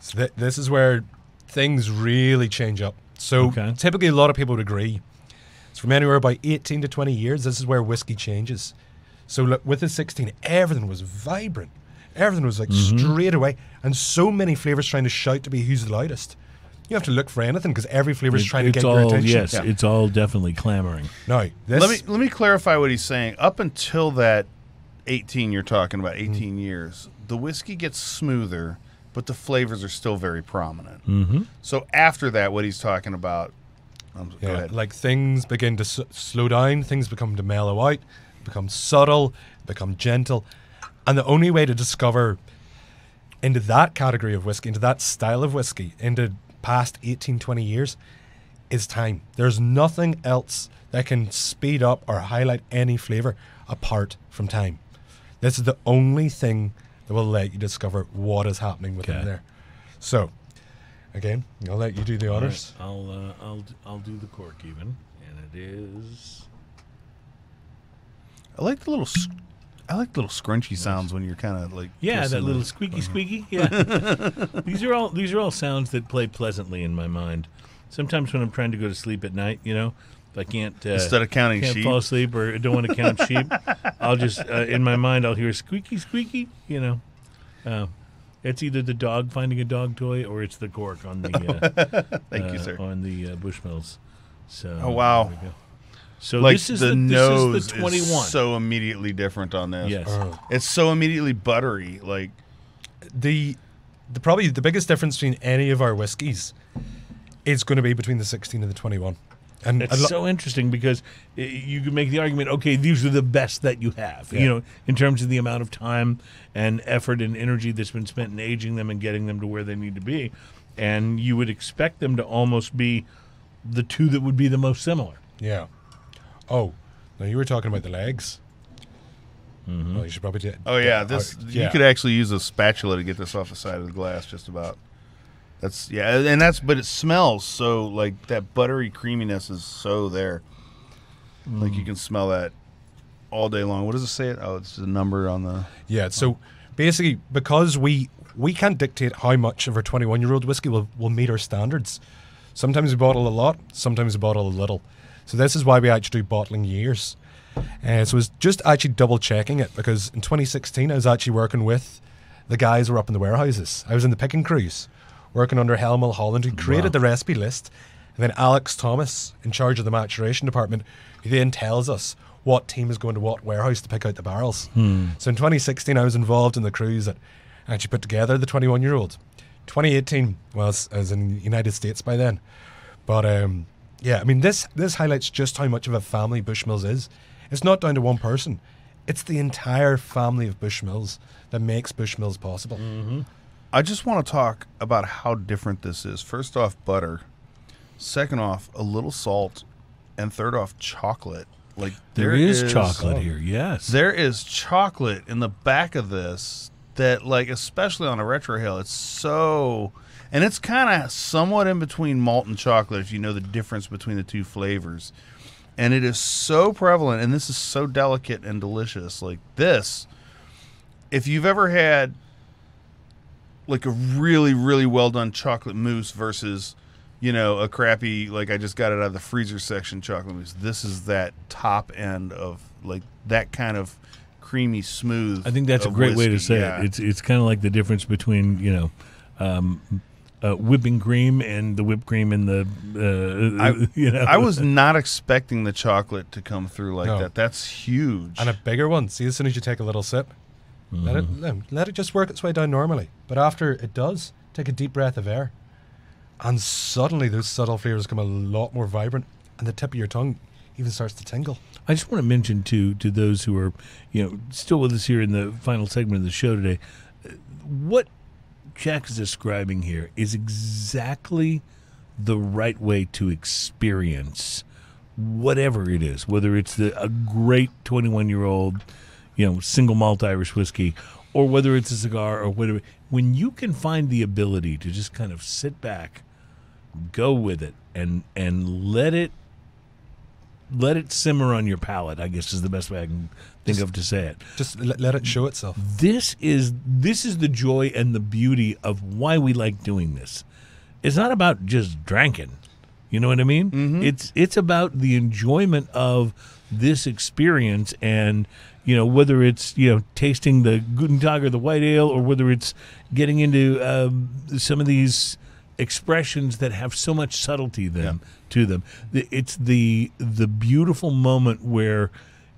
So th this is where things really change up. So okay. typically, a lot of people would agree. It's from anywhere about eighteen to twenty years. This is where whiskey changes. So look, with the sixteen, everything was vibrant. Everything was like mm-hmm. straight away, and so many flavors trying to shout to be who's the loudest. You have to look for anything because every flavor is trying to get all, your attention. Yes, yeah. It's all definitely clamoring. Now, this let me let me clarify what he's saying. Up until that eighteen, you're talking about eighteen mm-hmm. years, the whiskey gets smoother, but the flavors are still very prominent. Mm-hmm. So after that, what he's talking about, um, yeah, go ahead. Like things begin to s slow down, things become to mellow out, become subtle, become gentle. And the only way to discover into that category of whiskey, into that style of whiskey, into past eighteen, twenty years, is time. There's nothing else that can speed up or highlight any flavor apart from time. This is the only thing that will let you discover what is happening within okay. there. So, again, I'll let you do the honors. Right. I'll, uh, I'll, I'll do the cork even, and it is... I like the little... I like little scrunchy sounds when you're kind of like yeah, that little squeaky squeaky. Yeah, these are all these are all sounds that play pleasantly in my mind. Sometimes when I'm trying to go to sleep at night, you know, if I can't uh, instead of counting can't sheep, fall asleep or don't want to count sheep, I'll just uh, in my mind I'll hear squeaky squeaky. You know, uh, it's either the dog finding a dog toy or it's the cork on the uh, thank uh, you sir on the uh, Bushmills. So oh wow. So like this is the, the nose this is, the twenty-one. Is so immediately different on this. Yes. Oh. It's so immediately buttery. Like the the probably the biggest difference between any of our whiskeys is going to be between the sixteen and the twenty-one. And it's so interesting because you can make the argument, okay, these are the best that you have, yeah. you know, in terms of the amount of time and effort and energy that's been spent in aging them and getting them to where they need to be, and you would expect them to almost be the two that would be the most similar. Yeah. Oh, now you were talking about the legs. Mm-hmm. Well, you should probably. Oh yeah, this out, yeah. you could actually use a spatula to get this off the side of the glass, just about. That's yeah, and that's but it smells so like that buttery creaminess is so there. Mm. Like you can smell that all day long. What does it say? Oh, it's the number on the. Yeah, so basically, because we we can't dictate how much of our twenty-one-year-old whiskey will will meet our standards. Sometimes we bottle a lot. Sometimes we bottle a little. So this is why we actually do bottling years. Uh, so I was just actually double-checking it because in twenty sixteen I was actually working with the guys who were up in the warehouses. I was in the picking crews, working under Helen Mulholland, who created wow. the recipe list, and then Alex Thomas, in charge of the maturation department, who then tells us what team is going to what warehouse to pick out the barrels. Hmm. So in twenty sixteen I was involved in the crews that actually put together the twenty-one-year-old. twenty eighteen, well, I was in the United States by then, but... um yeah, I mean, this this highlights just how much of a family Bushmills is. It's not down to one person. It's the entire family of Bushmills that makes Bushmills possible. Mm-hmm. I just want to talk about how different this is. First off, butter. Second off, a little salt. And third off, chocolate. Like there, there is, is chocolate oh, here, yes. There is chocolate in the back of this that, like, especially on a retro hill, it's so... And it's kind of somewhat in between malt and chocolate, if you know the difference between the two flavors. And it is so prevalent, and this is so delicate and delicious. Like this, if you've ever had like a really, really well done chocolate mousse versus, you know, a crappy, like I just got it out of the freezer section chocolate mousse, this is that top end of like that kind of creamy, smooth. I think that's a great whiskey way to say yeah. it. It's it's kind of like the difference between, you know, um, Uh, whipping cream and the whipped cream and the, uh, I, you know. I was not expecting the chocolate to come through like no. that. That's huge. And a bigger one. See, as soon as you take a little sip, mm. let it let it just work its way down normally. But after it does, take a deep breath of air. And suddenly those subtle flavors come a lot more vibrant. And the tip of your tongue even starts to tingle. I just want to mention, too, to those who are, you know, still with us here in the final segment of the show today, what Jack is describing here is exactly the right way to experience whatever it is, whether it's the, a great twenty-one-year-old, you know, single malt Irish whiskey, or whether it's a cigar or whatever. When you can find the ability to just kind of sit back, go with it, and and let it let it simmer on your palate, I guess is the best way I can think just, of to say it. Just let, let it show itself. This is this is the joy and the beauty of why we like doing this. It's not about just drinking. You know what I mean? Mm-hmm. It's it's about the enjoyment of this experience, and you know, whether it's, you know, tasting the Guten Tag or the white ale, or whether it's getting into um, some of these expressions that have so much subtlety them yeah. to them. It's the the beautiful moment where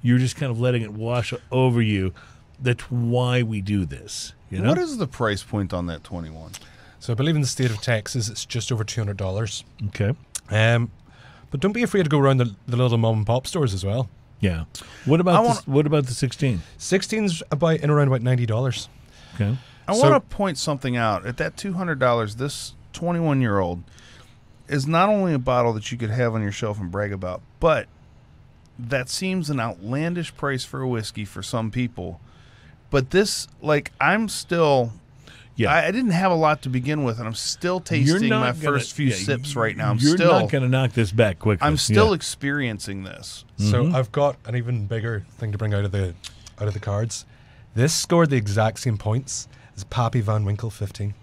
you're just kind of letting it wash over you. That's why we do this. You know? What is the price point on that twenty-one? So I believe in the state of Texas, it's just over two hundred dollars. Okay. Um, but don't be afraid to go around the, the little mom and pop stores as well. Yeah. What about this, what about the sixteen? sixteen's about in around about ninety dollars. Okay. I so, want to point something out. At that two hundred dollars, this twenty-one-year-old is not only a bottle that you could have on your shelf and brag about, but that seems an outlandish price for a whiskey for some people. But this, like, I'm still, yeah, I, I didn't have a lot to begin with, and I'm still tasting my gonna, first few yeah, sips right now. I'm you're still not going to knock this back quickly. I'm still yeah. experiencing this. Mm-hmm. So I've got an even bigger thing to bring out of the out of the cards. This scored the exact same points as Pappy Van Winkle fifteen.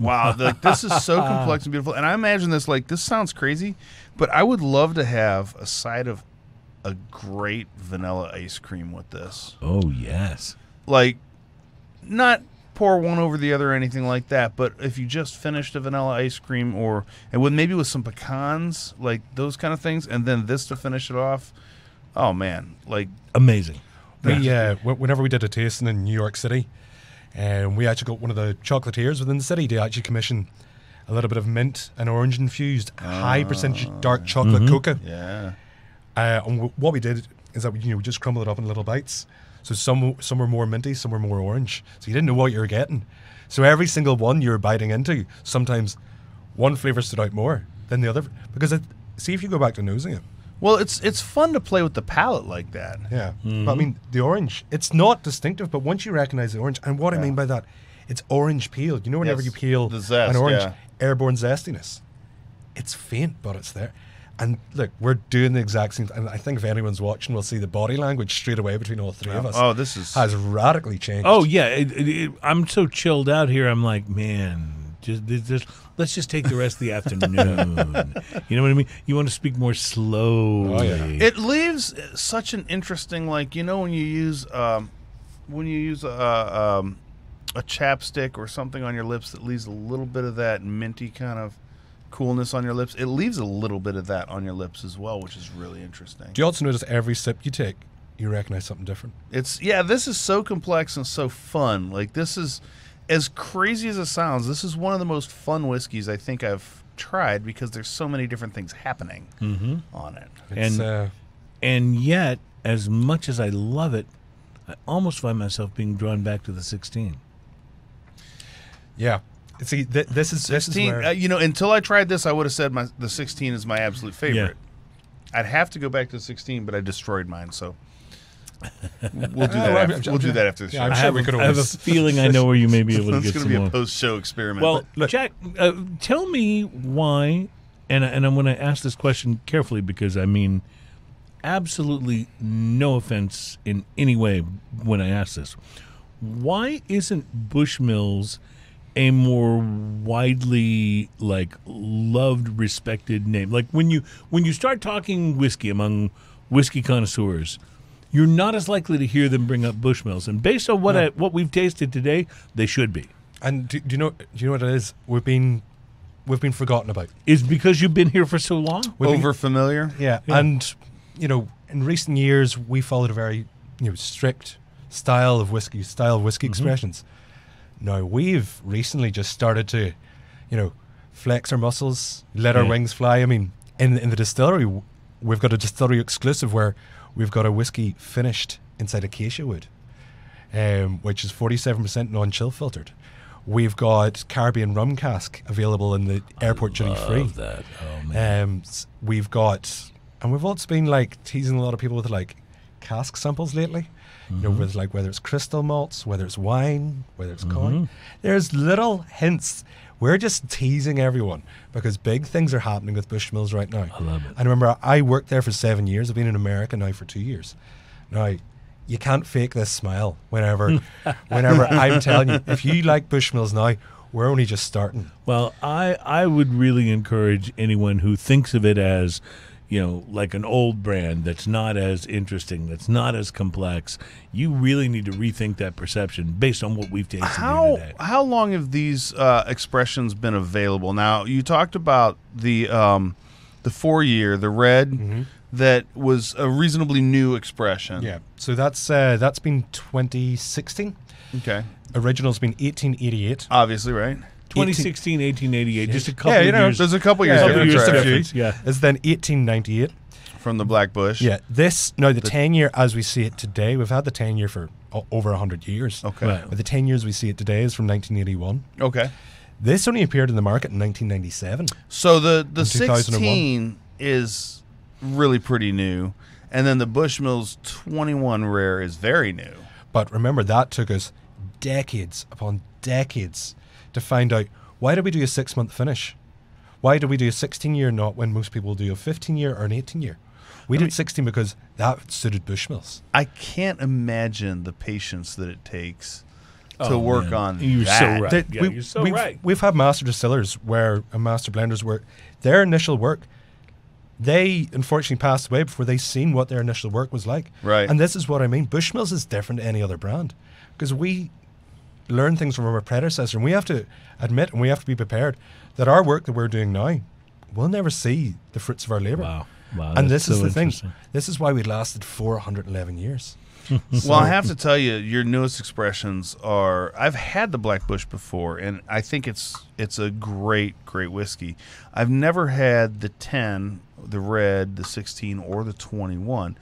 Wow, like this is so complex and beautiful. And I imagine this, like, this sounds crazy, but I would love to have a side of a great vanilla ice cream with this. Oh, yes. Like, not pour one over the other or anything like that, but if you just finished a vanilla ice cream, or and with maybe with some pecans, like those kind of things, and then this to finish it off, oh, man, like... Amazing. We, uh, whenever we did a tasting in New York City, and we actually got one of the chocolatiers within the city to actually commission a little bit of mint and orange infused oh, high percentage dark chocolate mm-hmm. cocoa. Yeah. Uh, and what we did is that we, you know, we just crumbled it up in little bites. So some some were more minty, some were more orange. So you didn't know what you were getting. So every single one you were biting into, sometimes one flavor stood out more than the other. Because it, see if you go back to nosing it. Well, it's it's fun to play with the palate like that. Yeah. Mm-hmm. But I mean, the orange, it's not distinctive, but once you recognize the orange, and what yeah. I mean by that, it's orange peeled. You know, whenever yes, you peel the zest, an orange, yeah. airborne zestiness. It's faint, but it's there. And look, we're doing the exact same thing. And I think if anyone's watching, we'll see the body language straight away between all three yeah. of us. Oh, this is... has radically changed. Oh, yeah. It, it, it, I'm so chilled out here. I'm like, man, just... just let's just take the rest of the afternoon. You know what I mean? You want to speak more slowly. Oh, yeah. It leaves such an interesting, like, you know, when you use um, when you use a, um, a chapstick or something on your lips that leaves a little bit of that minty kind of coolness on your lips. It leaves a little bit of that on your lips as well, which is really interesting. Do you also notice every sip you take, you recognize something different? It's yeah. This is so complex and so fun. Like this is. As crazy as it sounds, this is one of the most fun whiskeys I think I've tried because there's so many different things happening mm-hmm. on it. It's, and uh, and yet, as much as I love it, I almost find myself being drawn back to the sixteen. Yeah. See, th this is sixteen. This is where... uh, you know, until I tried this, I would have said my, the sixteen is my absolute favorite. Yeah. I'd have to go back to sixteen, but I destroyed mine, so we'll do that. After, I'm, we'll I'm, do that after the show. Yeah, I'm I, sure have we could a, I have a feeling I know where you may be able to get some more. It's going to be a post-show experiment. Well, look, Jack, uh, tell me why, and and I'm going to ask this question carefully because I mean, absolutely no offense in any way when I ask this. Why isn't Bushmills a more widely like loved, respected name? Like when you when you start talking whiskey among whiskey connoisseurs, you're not as likely to hear them bring up Bushmills. And based on what no. I, what we've tasted today, they should be. And do, do you know do you know what it is? We've been we've been forgotten about. Is because you've been here for so long? Over familiar. Yeah. yeah. And you know, in recent years we followed a very, you know, strict style of whiskey, style of whiskey mm-hmm. expressions. Now, we've recently just started to, you know, flex our muscles, let yeah. our wings fly. I mean, in, in the distillery, we've got a distillery exclusive where we've got a whiskey finished inside acacia wood, um, which is forty-seven percent non-chill filtered. We've got Caribbean rum cask available in the airport duty-free. I love that. Oh, man. Um, we've got, and we've also been, like, teasing a lot of people with, like, cask samples lately. Mm-hmm. You know, with like whether it's crystal malts, whether it's wine, whether it's mm-hmm. corn. There's little hints. We're just teasing everyone because big things are happening with Bushmills right now. I love it. And remember, I worked there for seven years. I've been in America now for two years. Now, you can't fake this smile whenever, whenever I'm telling you. If you like Bushmills now, we're only just starting. Well, I I would really encourage anyone who thinks of it as, you know, like an old brand that's not as interesting, that's not as complex. You really need to rethink that perception based on what we've tasted here today. How long have these uh, expressions been available? Now, you talked about the um, the four-year, the red, mm-hmm. that was a reasonably new expression. Yeah, so that's uh, that's been twenty sixteen. Okay. Original's been eighteen eighty-eight. Obviously, right? twenty sixteen, eighteen eighty-eight, just a couple yeah, you know, years. There's a couple years. Yeah, couple years right. difference. Yeah. It's then eighteen ninety-eight. From the Black Bush. Yeah. This, now the, the ten-year as we see it today, we've had the ten-year for over one hundred years. Okay. Right. But the ten years as we see it today is from nineteen eighty-one. Okay. This only appeared in the market in nineteen ninety-seven. So the, the sixteen is really pretty new. And then the Bushmills twenty-one Rare is very new. But remember, that took us decades upon decades to find out, why do we do a six-month finish? Why do we do a sixteen-year not when most people do a fifteen-year or an eighteen-year? We I did mean, sixteen because that suited Bushmills. I can't imagine the patience that it takes oh, to work man. on you're that. So right. that yeah, we, you're so we've, right. We've had master distillers where, and master blenders where their initial work, they unfortunately passed away before they seen what their initial work was like. Right. And this is what I mean. Bushmills is different to any other brand because we learn things from our predecessor, and we have to admit and we have to be prepared that our work that we're doing now, we'll never see the fruits of our labor. Wow. wow and this so is the thing. This is why we lasted four hundred eleven years. So. Well, I have to tell you, your newest expressions are, I've had the Black Bush before, and I think it's it's a great, great whiskey. I've never had the ten, the red, the sixteen, or the twenty-one.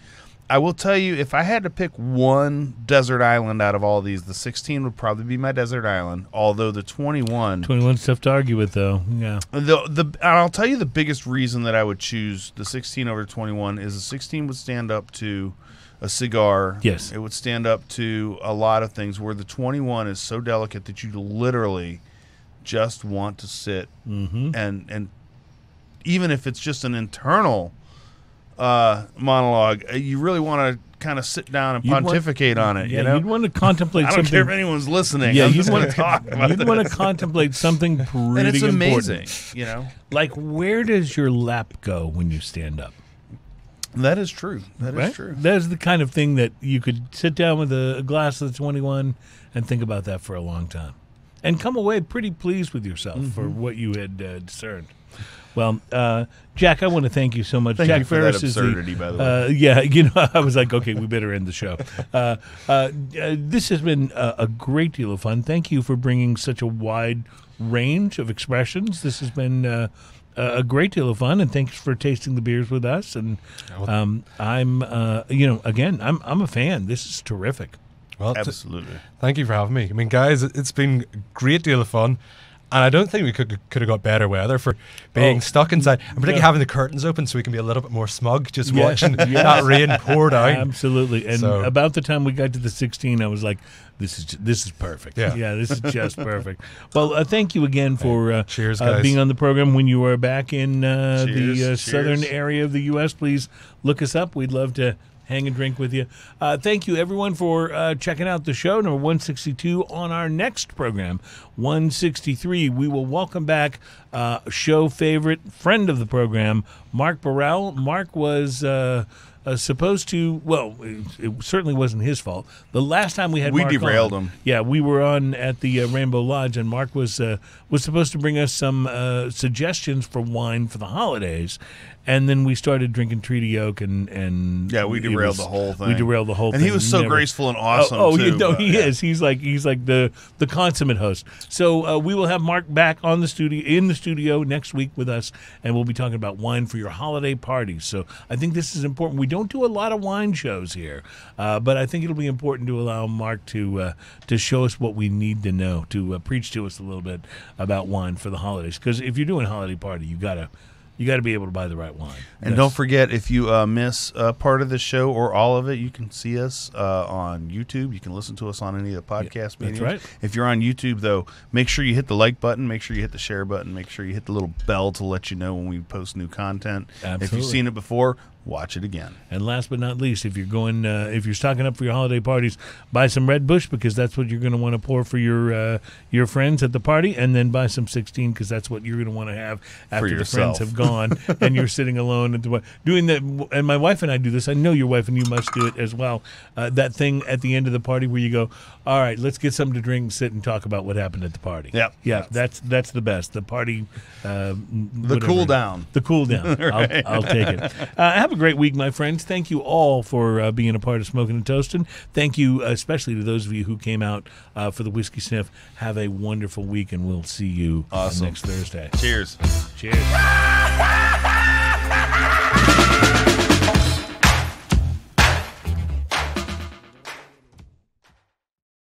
I will tell you, if I had to pick one desert island out of all these, the sixteen would probably be my desert island, although the twenty-one... twenty-one's tough to argue with, though. Yeah. The, the, and I'll tell you the biggest reason that I would choose the sixteen over twenty-one is the sixteen would stand up to a cigar. Yes. It would stand up to a lot of things where the twenty-one is so delicate that you literally just want to sit. Mm-hmm. and and even if it's just an internal Uh, monologue, you really want to kind of sit down and you'd pontificate want, on it. Yeah, you know, you'd want to contemplate. I don't something. care if anyone's listening. Yeah, I'm you'd want to talk. About you'd this. want to contemplate something pretty important. And it's amazing, important. you know. Like, where does your lap go when you stand up? That is true. That right? is true. That is the kind of thing that you could sit down with a glass of the twenty-one and think about that for a long time, and come away pretty pleased with yourself mm-hmm. for what you had uh, discerned. Well, uh, Jack, I want to thank you so much. Thank Jack you for Ferris that absurdity, is the, by the way. Uh, yeah, you know, I was like, okay, we better end the show. Uh, uh, uh, this has been a, a great deal of fun. Thank you for bringing such a wide range of expressions. This has been uh, a great deal of fun, and thanks for tasting the beers with us. And um, I'm, uh, you know, again, I'm I'm a fan. This is terrific. Well, absolutely. T- thank you for having me. I mean, guys, it's been a great deal of fun. And I don't think we could could have got better weather for being oh, stuck inside, and particularly yeah. having the curtains open so we can be a little bit more smug, just yeah. watching yes. that rain pour down. Absolutely. And so. About the time we got to the sixteen, I was like, "This is this is perfect. Yeah, yeah this is just perfect." Well, uh, thank you again for uh, cheers, uh, being on the program. When you are back in uh, cheers, the uh, southern area of the U S, please look us up. We'd love to hang and drink with you. Uh, thank you, everyone, for uh, checking out the show, number one sixty-two. On our next program, one sixty-three, we will welcome back uh, show favorite, friend of the program, Mark Burrell. Mark was uh, uh, supposed to, well, it, it certainly wasn't his fault. The last time we had we Mark derailed on, him. Yeah, we were on at the uh, Rainbow Lodge, and Mark was, uh, was supposed to bring us some uh, suggestions for wine for the holidays. And then we started drinking Treaty Oak, and, and yeah, we derailed was, the whole thing. We derailed the whole and thing. And he was so Never. graceful and awesome. Oh, oh too, you know, he yeah. is. He's like he's like the the consummate host. So uh, we will have Mark back on the studio in the studio next week with us, and we'll be talking about wine for your holiday parties. So I think this is important. We don't do a lot of wine shows here, uh, but I think it'll be important to allow Mark to uh, to show us what we need to know, to uh, preach to us a little bit about wine for the holidays. Because if you're doing a holiday party, you gotta. You got to be able to buy the right wine. And yes. don't forget, if you uh, miss uh, part of the show or all of it, you can see us uh, on YouTube. You can listen to us on any of the podcast yeah, mediums. That's right. If you're on YouTube, though, make sure you hit the like button. Make sure you hit the share button. Make sure you hit the little bell to let you know when we post new content. Absolutely. If you've seen it before, watch it again. And last but not least, if you're going, uh, if you're stocking up for your holiday parties, buy some Red Bush, because that's what you're going to want to pour for your uh, your friends at the party, and then buy some sixteen, because that's what you're going to want to have after the friends have gone and you're sitting alone at the doing that. And my wife and I do this. I know your wife and you must do it as well. Uh, that thing at the end of the party where you go, all right, let's get something to drink, sit and talk about what happened at the party. Yeah, yeah, yes. that's that's the best. The party, uh, the cool down, the cool down. Right. I'll, I'll take it. Uh, have a great week, my friends. Thank you all for uh, being a part of Smokin' and Toastin'. Thank you especially to those of you who came out uh, for the Whiskey Sniff. Have a wonderful week, and we'll see you awesome. uh, next Thursday. Cheers. Cheers.